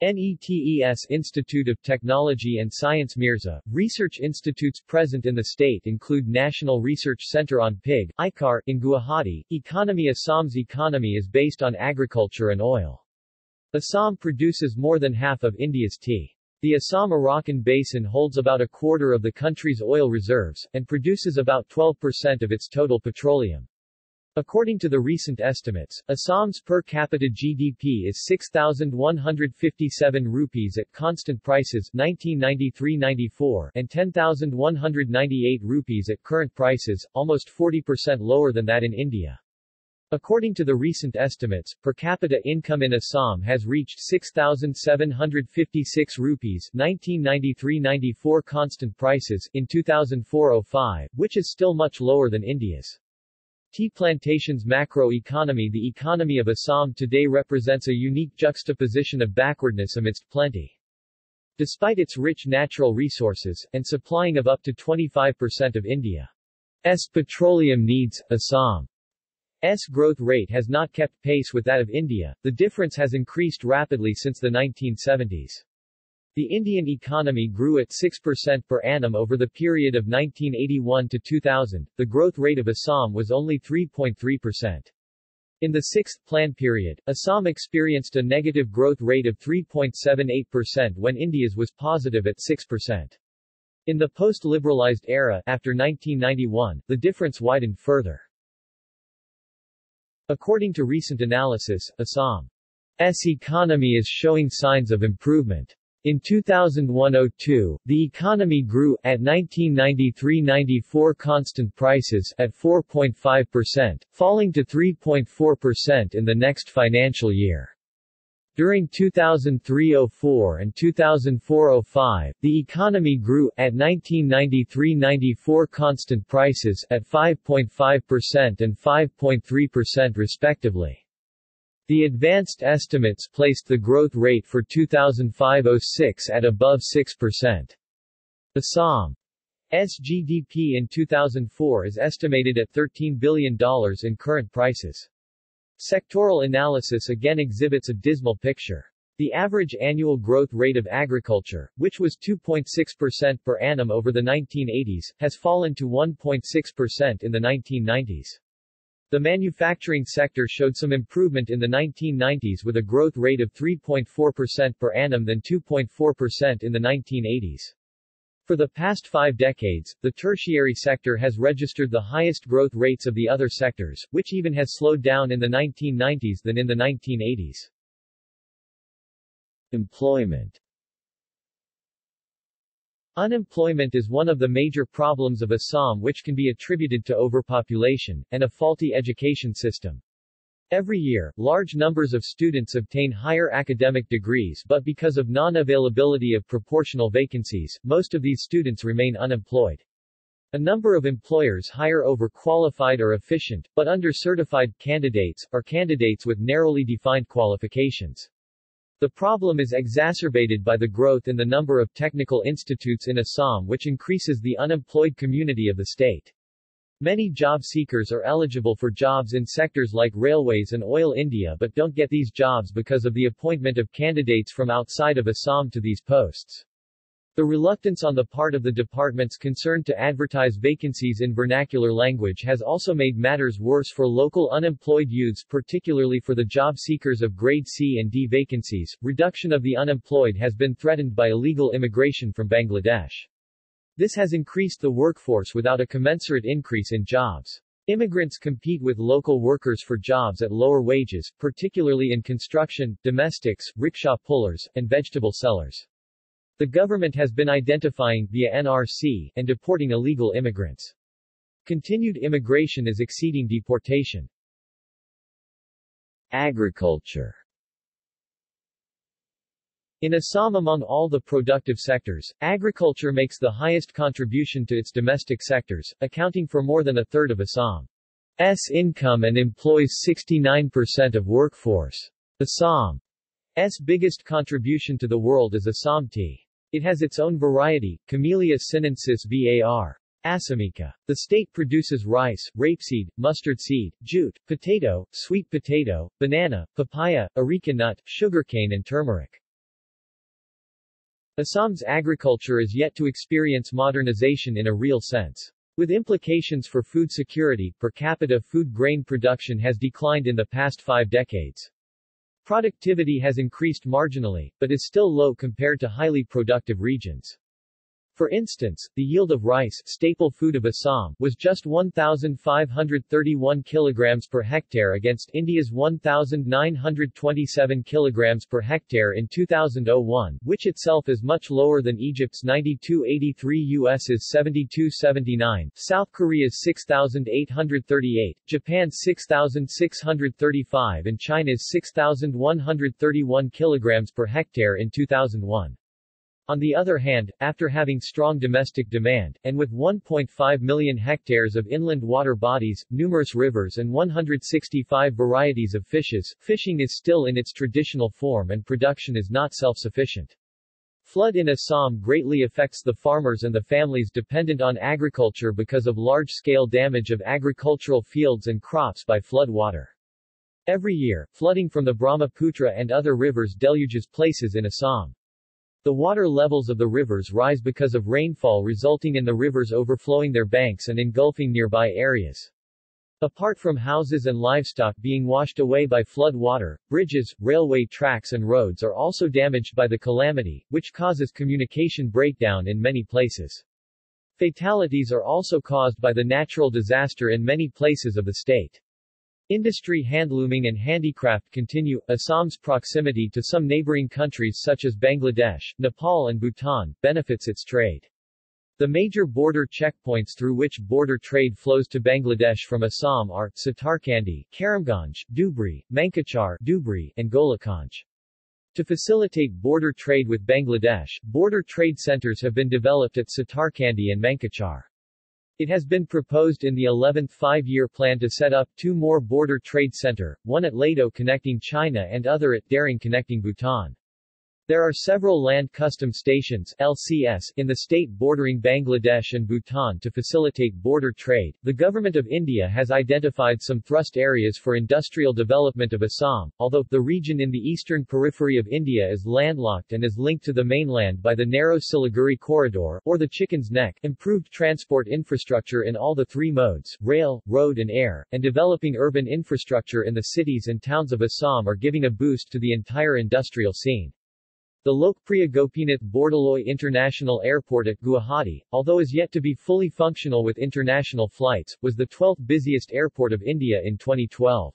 NETES Institute of Technology and Science Mirza. Research institutes present in the state include National Research Center on Pig, I C A R, in Guwahati. Economy. Assam's economy is based on agriculture and oil. Assam produces more than half of India's tea. The Assam-Arakan Basin holds about a quarter of the country's oil reserves, and produces about twelve percent of its total petroleum. According to the recent estimates, Assam's per capita G D P is six thousand one hundred fifty-seven rupees at constant prices nineteen ninety-three ninety-four and ten thousand one hundred ninety-eight rupees at current prices, almost forty percent lower than that in India. According to the recent estimates, per capita income in Assam has reached six thousand seven hundred fifty-six rupees nineteen ninety-three ninety-four constant prices in two thousand four oh five, which is still much lower than India's. Tea plantations macroeconomy. The economy of Assam today represents a unique juxtaposition of backwardness amidst plenty. Despite its rich natural resources, and supplying of up to twenty-five percent of India's petroleum needs, Assam's growth rate has not kept pace with that of India. The difference has increased rapidly since the nineteen seventies. The Indian economy grew at six percent per annum over the period of nineteen eighty-one to two thousand, the growth rate of Assam was only three point three percent. In the sixth plan period, Assam experienced a negative growth rate of three point seven eight percent when India's was positive at six percent. In the post-liberalized era, after nineteen ninety-one, the difference widened further. According to recent analysis, Assam's economy is showing signs of improvement. In two thousand one oh two, the economy grew, at nineteen ninety-three ninety-four constant prices, at four point five percent, falling to three point four percent in the next financial year. During two thousand three oh four and two thousand four oh five, the economy grew, at nineteen ninety-three ninety-four constant prices, at five point five percent and five point three percent respectively. The advanced estimates placed the growth rate for two thousand five oh six at above six percent. Assam's G D P in two thousand four is estimated at thirteen billion dollars in current prices. Sectoral analysis again exhibits a dismal picture. The average annual growth rate of agriculture, which was two point six percent per annum over the nineteen eighties, has fallen to one point six percent in the nineteen nineties. The manufacturing sector showed some improvement in the nineteen nineties with a growth rate of three point four percent per annum than two point four percent in the nineteen eighties. For the past five decades, the tertiary sector has registered the highest growth rates of the other sectors, which even has slowed down in the nineteen nineties than in the nineteen eighties. Employment. Unemployment is one of the major problems of Assam, which can be attributed to overpopulation, and a faulty education system. Every year, large numbers of students obtain higher academic degrees, but because of non-availability of proportional vacancies, most of these students remain unemployed. A number of employers hire overqualified or efficient, but under-certified, candidates, or candidates with narrowly defined qualifications. The problem is exacerbated by the growth in the number of technical institutes in Assam, which increases the unemployed community of the state. Many job seekers are eligible for jobs in sectors like railways and oil India but don't get these jobs because of the appointment of candidates from outside of Assam to these posts. The reluctance on the part of the departments concerned to advertise vacancies in vernacular language has also made matters worse for local unemployed youths, particularly for the job seekers of grade C and D vacancies. Reduction of the unemployed has been threatened by illegal immigration from Bangladesh. This has increased the workforce without a commensurate increase in jobs. Immigrants compete with local workers for jobs at lower wages, particularly in construction, domestics, rickshaw pullers, and vegetable sellers. The government has been identifying, via N R C, and deporting illegal immigrants. Continued immigration is exceeding deportation. Agriculture. In Assam, among all the productive sectors, agriculture makes the highest contribution to its domestic sectors, accounting for more than a third of Assam's income and employs sixty-nine percent of workforce. Assam's biggest contribution to the world is Assam tea. It has its own variety, Camellia sinensis var. Assamica. The state produces rice, rapeseed, mustard seed, jute, potato, sweet potato, banana, papaya, areca nut, sugarcane and turmeric. Assam's agriculture is yet to experience modernization in a real sense, with implications for food security. Per capita food grain production has declined in the past five decades. Productivity has increased marginally, but is still low compared to highly productive regions. For instance, the yield of rice, staple food of Assam, was just one thousand five hundred thirty-one kilograms per hectare against India's one thousand nine hundred twenty-seven kilograms per hectare in two thousand one, which itself is much lower than Egypt's ninety-two eighty-three, U S's seventy-two seventy-nine, South Korea's six thousand eight hundred thirty-eight, Japan's six thousand six hundred thirty-five, and China's six thousand one hundred thirty-one kilograms per hectare in two thousand one. On the other hand, after having strong domestic demand, and with one point five million hectares of inland water bodies, numerous rivers and one hundred sixty-five varieties of fishes, fishing is still in its traditional form and production is not self-sufficient. Flood in Assam greatly affects the farmers and the families dependent on agriculture because of large-scale damage of agricultural fields and crops by flood water. Every year, flooding from the Brahmaputra and other rivers deluges places in Assam. The water levels of the rivers rise because of rainfall resulting in the rivers overflowing their banks and engulfing nearby areas. Apart from houses and livestock being washed away by flood water, bridges, railway tracks and roads are also damaged by the calamity, which causes communication breakdown in many places. Fatalities are also caused by the natural disaster in many places of the state. Industry, handlooming and handicraft continue. Assam's proximity to some neighboring countries such as Bangladesh, Nepal and Bhutan, benefits its trade. The major border checkpoints through which border trade flows to Bangladesh from Assam are, Satarkandi, Karamganj, Dhubri, Mankachar, Dhubri, and Golakhanj. To facilitate border trade with Bangladesh, border trade centers have been developed at Satarkandi and Mankachar. It has been proposed in the eleventh five-year plan to set up two more border trade center, one at Lado connecting China and other at Daring connecting Bhutan. There are several land custom stations L C S in the state bordering Bangladesh and Bhutan to facilitate border trade. The government of India has identified some thrust areas for industrial development of Assam, although the region in the eastern periphery of India is landlocked and is linked to the mainland by the narrow Siliguri Corridor, or the Chicken's Neck. Improved transport infrastructure in all the three modes, rail, road and air, and developing urban infrastructure in the cities and towns of Assam are giving a boost to the entire industrial scene. The Lokpriya Gopinath Bordoloi International Airport at Guwahati, although is yet to be fully functional with international flights, was the twelfth busiest airport of India in twenty twelve.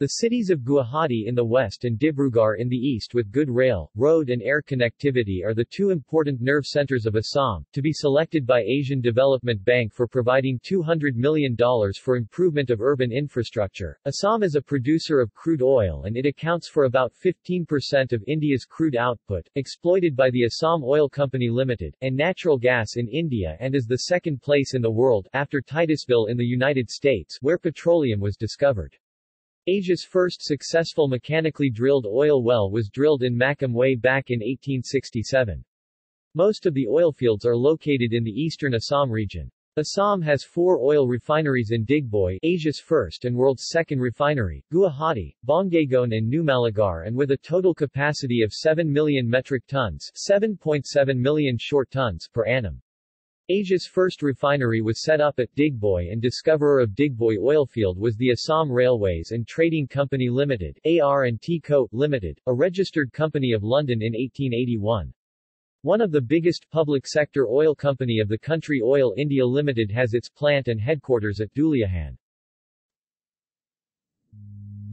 The cities of Guwahati in the west and Dibrugarh in the east with good rail, road and air connectivity are the two important nerve centers of Assam, to be selected by Asian Development Bank for providing two hundred million dollars for improvement of urban infrastructure. Assam is a producer of crude oil and it accounts for about fifteen percent of India's crude output, exploited by the Assam Oil Company Limited, and natural gas in India and is the second place in the world, after Titusville in the United States, where petroleum was discovered. Asia's first successful mechanically drilled oil well was drilled in Makam way back in eighteen sixty-seven. Most of the oil fields are located in the eastern Assam region. Assam has four oil refineries in Digboy, Asia's first and world's second refinery, Guwahati, Bongaigaon and New Malagar, and with a total capacity of seven million metric tons, seven point seven million short tons per annum. Asia's first refinery was set up at Digboy, and discoverer of Digboy oilfield was the Assam Railways and Trading Company Limited (A R and T Co. Limited), a registered company of London in eighteen eighty-one. One of the biggest public sector oil company of the country, Oil India Limited, has its plant and headquarters at Duliahan.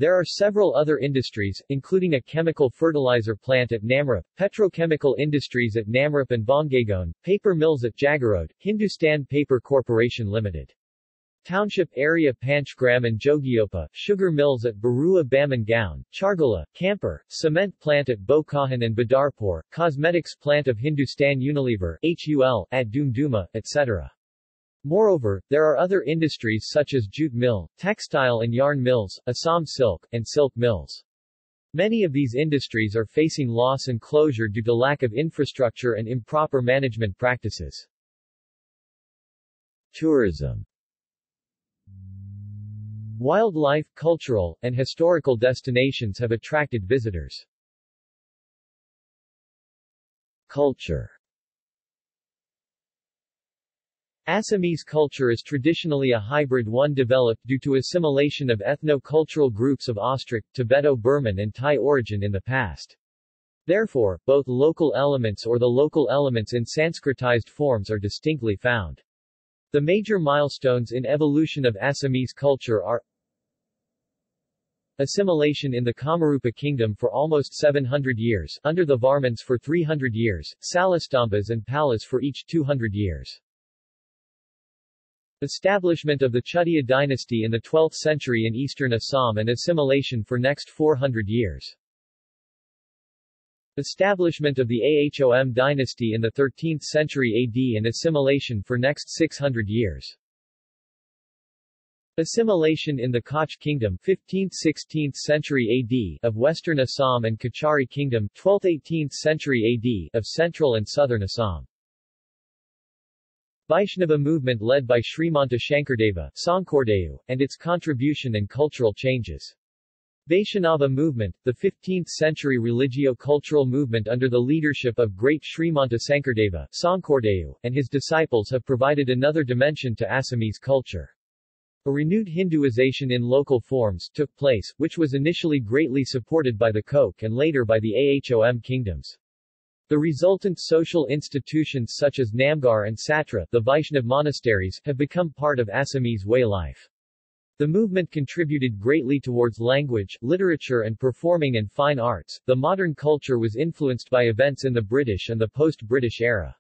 There are several other industries, including a chemical fertilizer plant at Namrup, petrochemical industries at Namrup and Bongaigaon, paper mills at Jagarod, Hindustan Paper Corporation Limited. Township area Panchgram and Jogiopa, sugar mills at Barua Baman Gaon, Chargola, Kampur, cement plant at Bokahan and Badarpur, cosmetics plant of Hindustan Unilever, H U L, at Dumduma, et cetera. Moreover, there are other industries such as jute mill, textile and yarn mills, Assam silk, and silk mills. Many of these industries are facing loss and closure due to lack of infrastructure and improper management practices. Tourism. Wildlife, cultural, and historical destinations have attracted visitors. Culture. Assamese culture is traditionally a hybrid one developed due to assimilation of ethno-cultural groups of Austric, Tibeto-Burman and Thai origin in the past. Therefore, both local elements or the local elements in Sanskritized forms are distinctly found. The major milestones in evolution of Assamese culture are assimilation in the Kamarupa kingdom for almost seven hundred years, under the Varmans for three hundred years, Salastambas and Pallas for each two hundred years. Establishment of the Chutia dynasty in the twelfth century in eastern Assam and assimilation for next four hundred years. Establishment of the Ahom dynasty in the thirteenth century A D and assimilation for next six hundred years. Assimilation in the Koch Kingdom fifteenth to sixteenth century A D of western Assam and Kachari Kingdom twelfth to eighteenth century A D of central and southern Assam. Vaishnava movement led by Srimanta Shankardeva Sankordeu, and its contribution and cultural changes. Vaishnava movement, the fifteenth century religio-cultural movement under the leadership of great Srimanta Shankardeva Sankordeu, and his disciples have provided another dimension to Assamese culture. A renewed Hinduization in local forms took place, which was initially greatly supported by the Koch and later by the Ahom kingdoms. The resultant social institutions such as Namgar and Satra, the Vaishnav monasteries, have become part of Assamese way life. The movement contributed greatly towards language, literature and performing and fine arts. The modern culture was influenced by events in the British and the post-British era.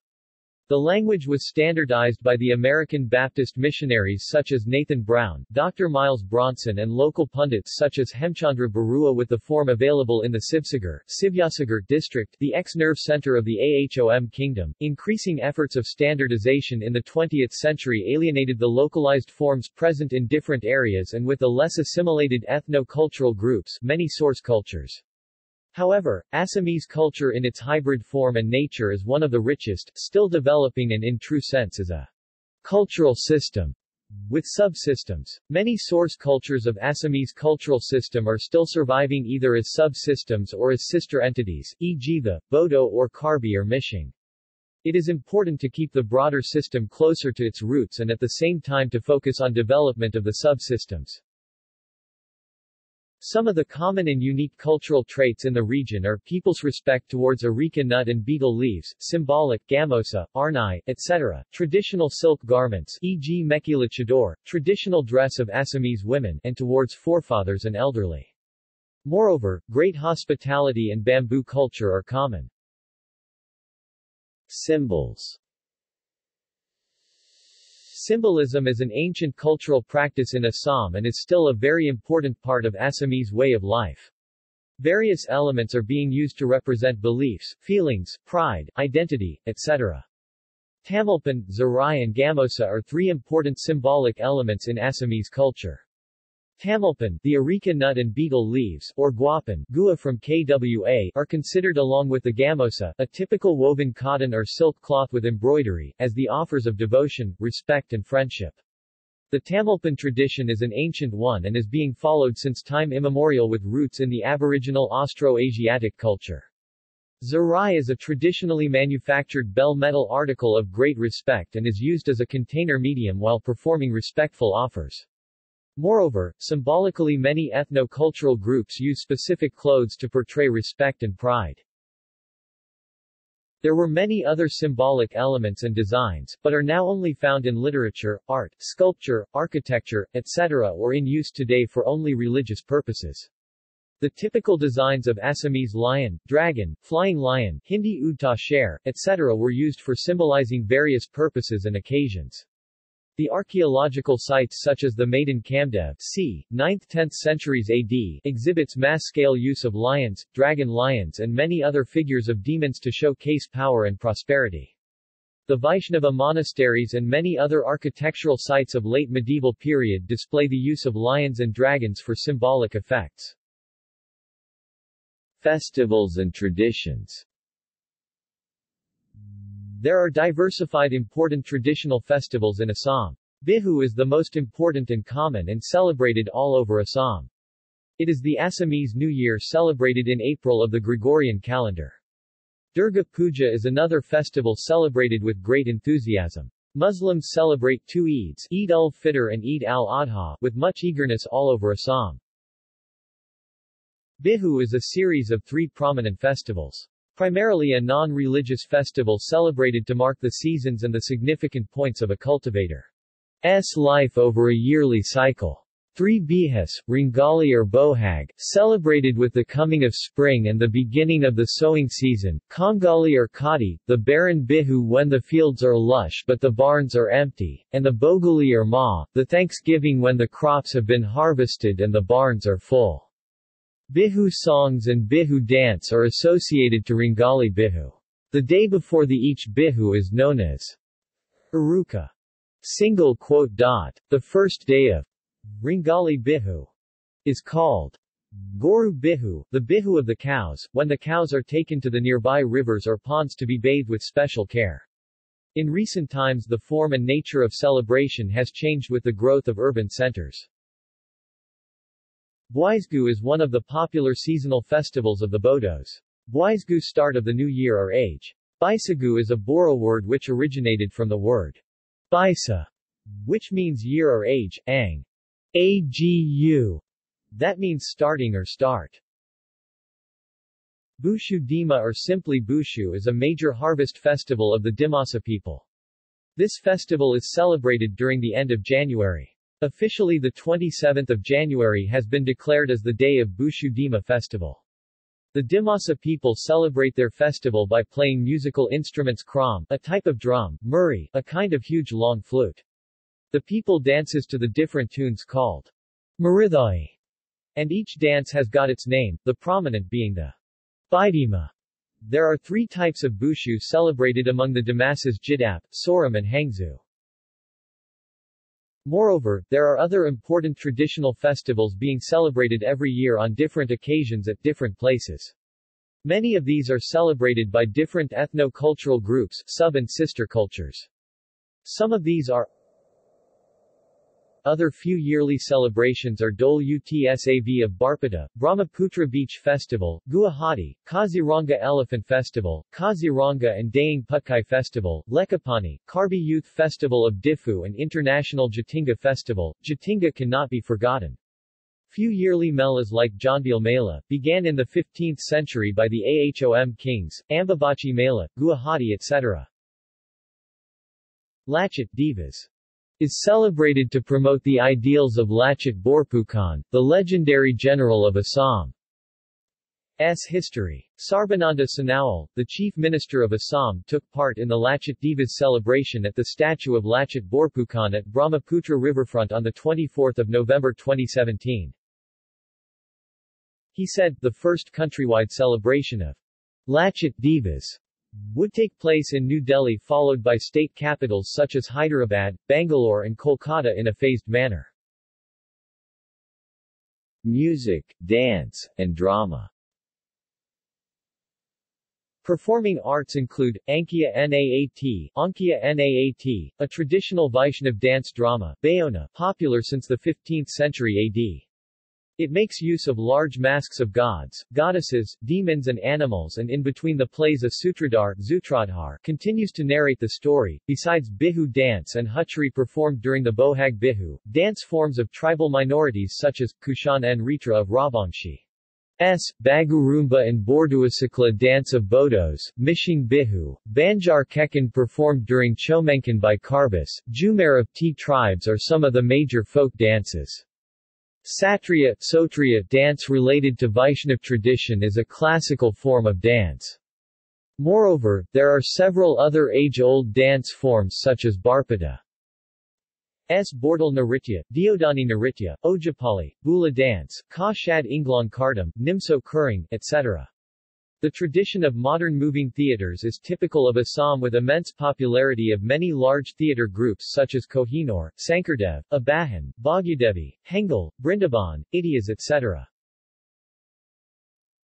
The language was standardized by the American Baptist missionaries such as Nathan Brown, Doctor Miles Bronson and local pundits such as Hemchandra Barua, with the form available in the Sivsagar, Sivyasagar district, the ex-nerve center of the Ahom kingdom. Increasing efforts of standardization in the twentieth century alienated the localized forms present in different areas and with the less assimilated ethno-cultural groups, many source cultures. However, Assamese culture in its hybrid form and nature is one of the richest, still developing and in true sense is a cultural system with subsystems. Many source cultures of Assamese cultural system are still surviving either as subsystems or as sister entities, for example the Bodo or Karbi or Mishing. It is important to keep the broader system closer to its roots and at the same time to focus on development of the subsystems. Some of the common and unique cultural traits in the region are people's respect towards areca nut and betel leaves, symbolic gamosa, arnai, et cetera, traditional silk garments, for example mekila chador, traditional dress of Assamese women, and towards forefathers and elderly. Moreover, great hospitality and bamboo culture are common. Symbols. Symbolism is an ancient cultural practice in Assam and is still a very important part of Assamese way of life. Various elements are being used to represent beliefs, feelings, pride, identity, et cetera. Tamalpan, Zarai and Gamosa are three important symbolic elements in Assamese culture. Tamalpan, the areca nut and betel leaves, or guapan, gua from Kwa, are considered along with the gamosa, a typical woven cotton or silk cloth with embroidery, as the offers of devotion, respect and friendship. The Tamalpan tradition is an ancient one and is being followed since time immemorial with roots in the aboriginal Austroasiatic culture. Zarai is a traditionally manufactured bell metal article of great respect and is used as a container medium while performing respectful offers. Moreover, symbolically many ethno-cultural groups use specific clothes to portray respect and pride. There were many other symbolic elements and designs, but are now only found in literature, art, sculpture, architecture, et cetera or in use today for only religious purposes. The typical designs of Assamese lion, dragon, flying lion, Hindi udta sher, et cetera were used for symbolizing various purposes and occasions. The archaeological sites such as the Maidan Kamdev c. ninth to tenth centuries A D exhibits mass-scale use of lions, dragon lions and many other figures of demons to showcase power and prosperity. The Vaishnava monasteries and many other architectural sites of late medieval period display the use of lions and dragons for symbolic effects. Festivals and traditions. There are diversified important traditional festivals in Assam. Bihu is the most important and common and celebrated all over Assam. It is the Assamese New Year celebrated in April of the Gregorian calendar. Durga Puja is another festival celebrated with great enthusiasm. Muslims celebrate two Eids, Eid al-Fitr and Eid al-Adha, with much eagerness all over Assam. Bihu is a series of three prominent festivals. Primarily a non-religious festival celebrated to mark the seasons and the significant points of a cultivator's life over a yearly cycle. Three Bihus, Ringali or Bohag, celebrated with the coming of spring and the beginning of the sowing season, Kongali or Khadi, the barren Bihu when the fields are lush but the barns are empty, and the Bogali or Ma, the Thanksgiving when the crops have been harvested and the barns are full. Bihu songs and Bihu dance are associated to Ringali Bihu. The day before the each Bihu is known as Uruka. Single quote dot, the first day of Ringali Bihu is called Goru Bihu, the Bihu of the cows, when the cows are taken to the nearby rivers or ponds to be bathed with special care. In recent times the form and nature of celebration has changed with the growth of urban centers. Boisgu is one of the popular seasonal festivals of the Bodos. Boisgu start of the new year or age. Baisagu is a Boro word which originated from the word Baisa, which means year or age, ang. Agu. That means starting or start. Bushu Dima or simply Bushu is a major harvest festival of the Dimasa people. This festival is celebrated during the end of January. Officially the twenty-seventh of January has been declared as the day of Bushu Dima festival. The Dimasa people celebrate their festival by playing musical instruments krom, a type of drum, muri, a kind of huge long flute. The people dances to the different tunes called Marithai, and each dance has got its name, the prominent being the Baidima. There are three types of Bushu celebrated among the Dimasas: Jidap, Soram and Hangzu. Moreover, there are other important traditional festivals being celebrated every year on different occasions at different places. Many of these are celebrated by different ethno-cultural groups, sub- and sister cultures. Some of these are Other few yearly celebrations are Dole Utsav of Barpada, Brahmaputra Beach Festival, Guwahati, Kaziranga Elephant Festival, Kaziranga and Dayang Putkai Festival, Lekapani, Karbi Youth Festival of Diffu and International Jatinga Festival. Jatinga cannot be forgotten. Few yearly melas like Jandil Mela, began in the fifteenth century by the Ahom kings, Ambabachi Mela, Guwahati et cetera. Lachat Divas is celebrated to promote the ideals of Lachat Borphukan, the legendary general of Assam's history. Sarbananda Sonowal, the chief minister of Assam, took part in the Lachat Divas celebration at the statue of Lachat Borphukan at Brahmaputra riverfront on the twenty-fourth of November twenty seventeen. He said, the first countrywide celebration of Lachat Divas would take place in New Delhi, followed by state capitals such as Hyderabad, Bangalore and Kolkata in a phased manner. Music, dance, and drama. Performing arts include Ankiya Naat, Ankiya Naat, a traditional Vaishnav dance drama, Bayona, popular since the fifteenth century A D. It makes use of large masks of gods, goddesses, demons and animals, and in between the plays a sutradhar, Zutradhar continues to narrate the story. Besides Bihu dance and Huchari performed during the Bohag Bihu, dance forms of tribal minorities such as Kushan and Ritra of Rajbongshi, S. Bagurumba and Borduasikla dance of Bodos, Mishing Bihu, Banjar Kekan performed during Chomenkan by Karbis, Jumer of T tribes are some of the major folk dances. Satriya, Sotriya dance related to Vaishnav tradition is a classical form of dance. Moreover, there are several other age-old dance forms such as Barpada, S. Bortal Naritya, Diodani Naritya, Ojapali, Bula dance, Kashad Inglong Kardam, Nimso Kuring, et cetera. The tradition of modern moving theaters is typical of Assam with immense popularity of many large theater groups such as Kohinoor, Sankardev, Abahan, Bhagyadevi, Hengal, Brindaban, Idias et cetera.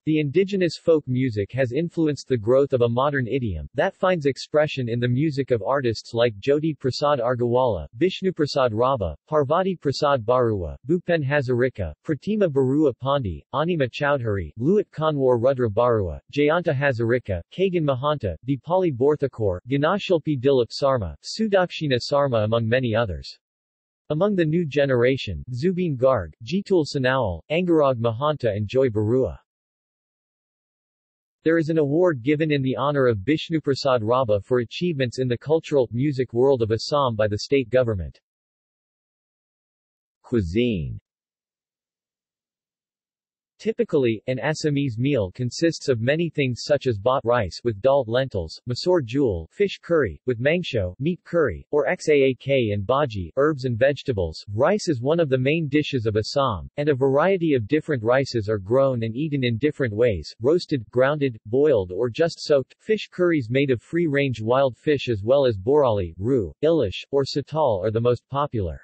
The indigenous folk music has influenced the growth of a modern idiom that finds expression in the music of artists like Jyoti Prasad Argawala, Bishnu Prasad Rabha, Parvati Prasad Barua, Bhupen Hazarika, Pratima Barua Pandey, Anima Chowdhury, Luit Kanwar Rudra Barua, Jayanta Hazarika, Kagan Mahanta, Dipali Borthakor, Ganashilpi Dilip Sarma, Sudakshina Sarma, among many others. Among the new generation, Zubeen Garg, Jitul Sanawal, Angarag Mahanta, and Joy Barua. There is an award given in the honor of Bishnu Prasad Rabha for achievements in the cultural, music world of Assam by the state government. Cuisine. Typically, an Assamese meal consists of many things such as bhat rice with dal, lentils, masoor jhol, fish curry, with mangsho, meat curry, or xaak and bhaji, herbs and vegetables. Rice is one of the main dishes of Assam, and a variety of different rices are grown and eaten in different ways, roasted, grounded, boiled or just soaked. Fish curries made of free-range wild fish as well as borali, roux, ilish, or satal are the most popular.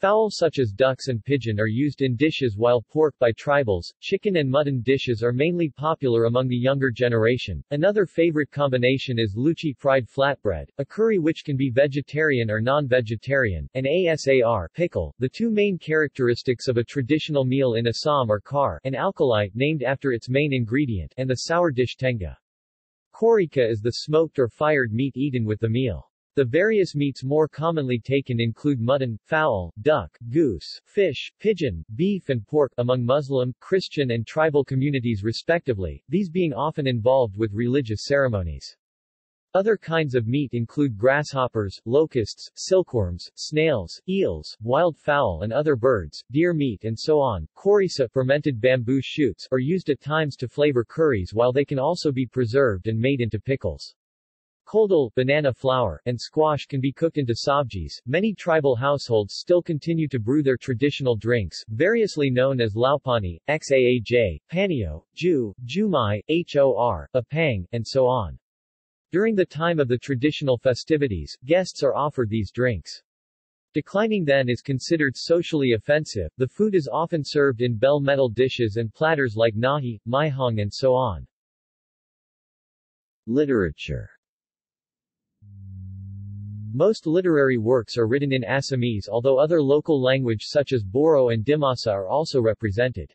Fowl such as ducks and pigeon are used in dishes while pork by tribals, chicken and mutton dishes are mainly popular among the younger generation. Another favorite combination is luchi fried flatbread, a curry which can be vegetarian or non-vegetarian, and asar pickle. The two main characteristics of a traditional meal in Assam are khar, an alkali, named after its main ingredient, and the sour dish tenga. Korika is the smoked or fired meat eaten with the meal. The various meats more commonly taken include mutton, fowl, duck, goose, fish, pigeon, beef and pork, among Muslim, Christian and tribal communities respectively, these being often involved with religious ceremonies. Other kinds of meat include grasshoppers, locusts, silkworms, snails, eels, wild fowl and other birds, deer meat and so on. Korisa, fermented bamboo shoots, are used at times to flavor curries while they can also be preserved and made into pickles. Koldal, banana flour, and squash can be cooked into sabjis. Many tribal households still continue to brew their traditional drinks, variously known as laupani, xaaj, panio, ju, jumai, hor, apang, and so on. During the time of the traditional festivities, guests are offered these drinks. Declining then is considered socially offensive. The food is often served in bell metal dishes and platters like nahi, maihong and so on. Literature. Most literary works are written in Assamese, although other local languages such as Bodo and Dimasa are also represented.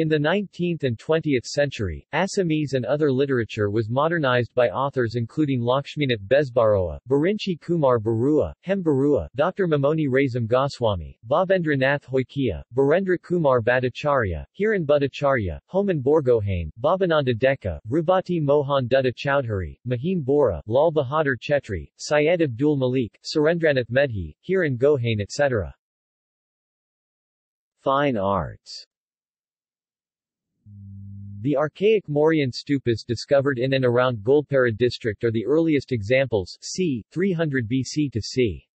In the nineteenth and twentieth century, Assamese and other literature was modernized by authors including Lakshminath Besbaroa, Birinchi Kumar Barua, Hem Barua, Doctor Mamoni Razam Goswami, Bhavendra Nath Hoikya, Birendra Kumar Bhattacharya, Hiran Bhattacharya, Homan Borgohain, Bhavananda Deka, Rubati Mohan Dutta Chowdhury, Mahim Bora, Lal Bahadur Chetri, Syed Abdul Malik, Surendranath Medhi, Hiran Gohain, et cetera. Fine arts. The archaic Mauryan stupas discovered in and around Golpara district are the earliest examples, c. three hundred B C to c.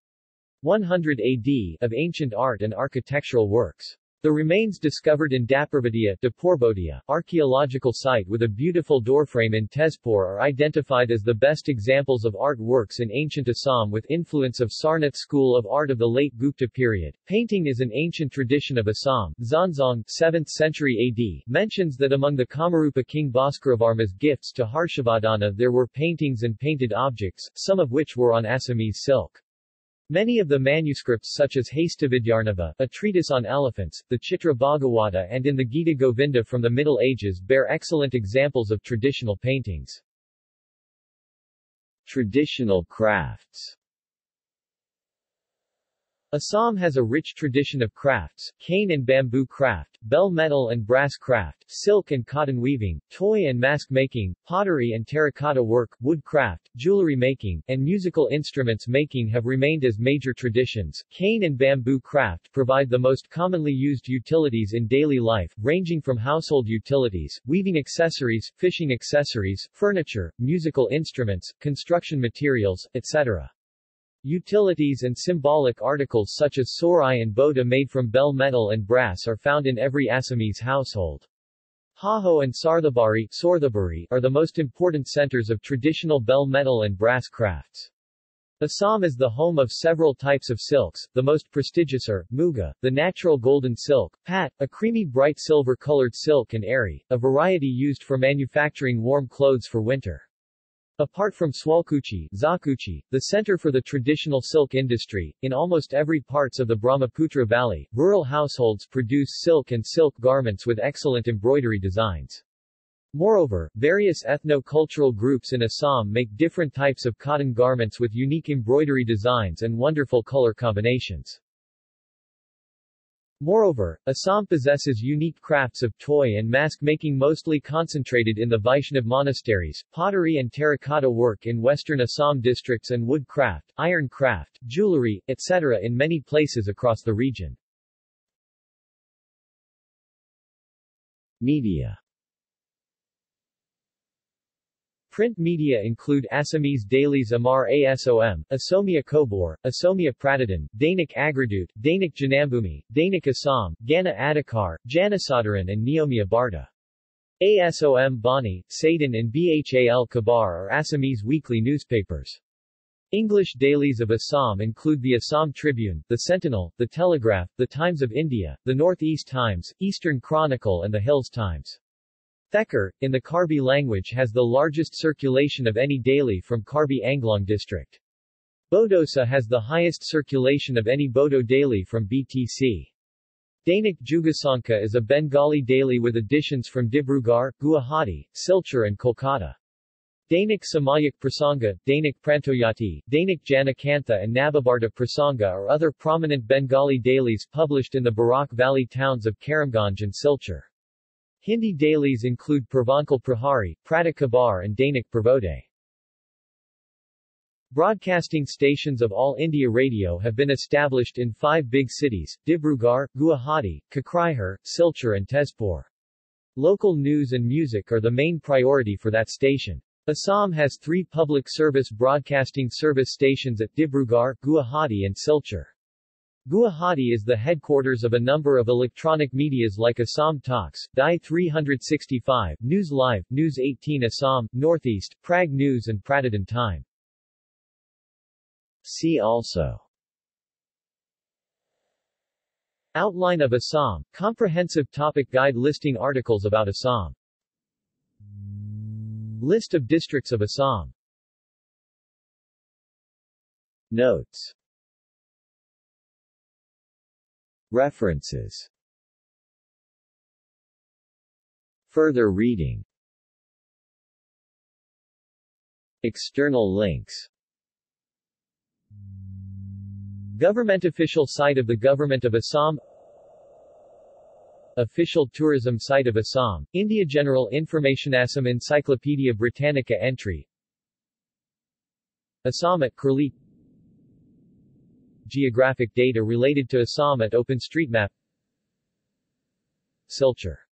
one hundred A D, of ancient art and architectural works. The remains discovered in Dapravadia, Daporbodia, archaeological site with a beautiful doorframe in Tezpur are identified as the best examples of art works in ancient Assam with influence of Sarnath school of art of the late Gupta period. Painting is an ancient tradition of Assam. Zanzong, seventh century A D, mentions that among the Kamarupa king Bhaskaravarma's gifts to Harshavadana there were paintings and painted objects, some of which were on Assamese silk. Many of the manuscripts such as Hastavidyarnava, a treatise on elephants, the Chitra Bhagavata and in the Gita Govinda from the Middle Ages bear excellent examples of traditional paintings. Traditional crafts. Assam has a rich tradition of crafts, cane and bamboo craft, bell metal and brass craft, silk and cotton weaving, toy and mask making, pottery and terracotta work, wood craft, jewelry making, and musical instruments making have remained as major traditions. Cane and bamboo craft provide the most commonly used utilities in daily life, ranging from household utilities, weaving accessories, fishing accessories, furniture, musical instruments, construction materials, et cetera. Utilities and symbolic articles such as sorai and boda made from bell metal and brass are found in every Assamese household. Haho and Sarthabari are the most important centers of traditional bell metal and brass crafts. Assam is the home of several types of silks, the most prestigious are, muga, the natural golden silk, pat, a creamy bright silver-colored silk and eri, a variety used for manufacturing warm clothes for winter. Apart from Swalkuchi, Zakuchi, the center for the traditional silk industry, in almost every parts of the Brahmaputra Valley, rural households produce silk and silk garments with excellent embroidery designs. Moreover, various ethno-cultural groups in Assam make different types of cotton garments with unique embroidery designs and wonderful color combinations. Moreover, Assam possesses unique crafts of toy and mask making mostly concentrated in the Vaishnav monasteries, pottery and terracotta work in western Assam districts and wood craft, iron craft, jewelry, et cetera in many places across the region. Media. Print media include Assamese dailies Amar Asom, Asomia Kobor, Asomia Pratidin, Dainik Agradut, Dainik Janambumi, Dainik Assam, Gana Adhikar, Janasadaran and Neomia Barta. Asom Bani, Sadin and Bhal Kabar are Assamese weekly newspapers. English dailies of Assam include the Assam Tribune, the Sentinel, the Telegraph, the Times of India, the Northeast Times, Eastern Chronicle and the Hills Times. Thekkar, in the Karbi language has the largest circulation of any daily from Karbi Anglong district. Bodosa has the highest circulation of any Bodo daily from B T C. Dainik Jugasanka is a Bengali daily with additions from Dibrugarh, Guwahati, Silchar and Kolkata. Dainik Samayak Prasanga, Dainik Prantoyati, Dainik Janakantha and Nababharta Prasanga are other prominent Bengali dailies published in the Barak Valley towns of Karamganj and Silchar. Hindi dailies include Pravankal Prahari, Prata Kabar and Dainik Pravode. Broadcasting stations of All India Radio have been established in five big cities, Dibrugarh, Guwahati, Kakraihar, Silchar and Tezpur. Local news and music are the main priority for that station. Assam has three public service broadcasting service stations at Dibrugarh, Guwahati and Silchar. Guwahati is the headquarters of a number of electronic medias like Assam Talks, Die three sixty-five, News Live, News eighteen Assam, Northeast, Prag News and Pratidin Time. See also: Outline of Assam, comprehensive topic guide listing articles about Assam. List of districts of Assam. Notes. References. Further reading. External links. Government official site of the Government of Assam. Official tourism site of Assam, India. General information. Assam Encyclopedia Britannica entry. Assam at Kurli. Geographic data related to Assam at OpenStreetMap. Silchar.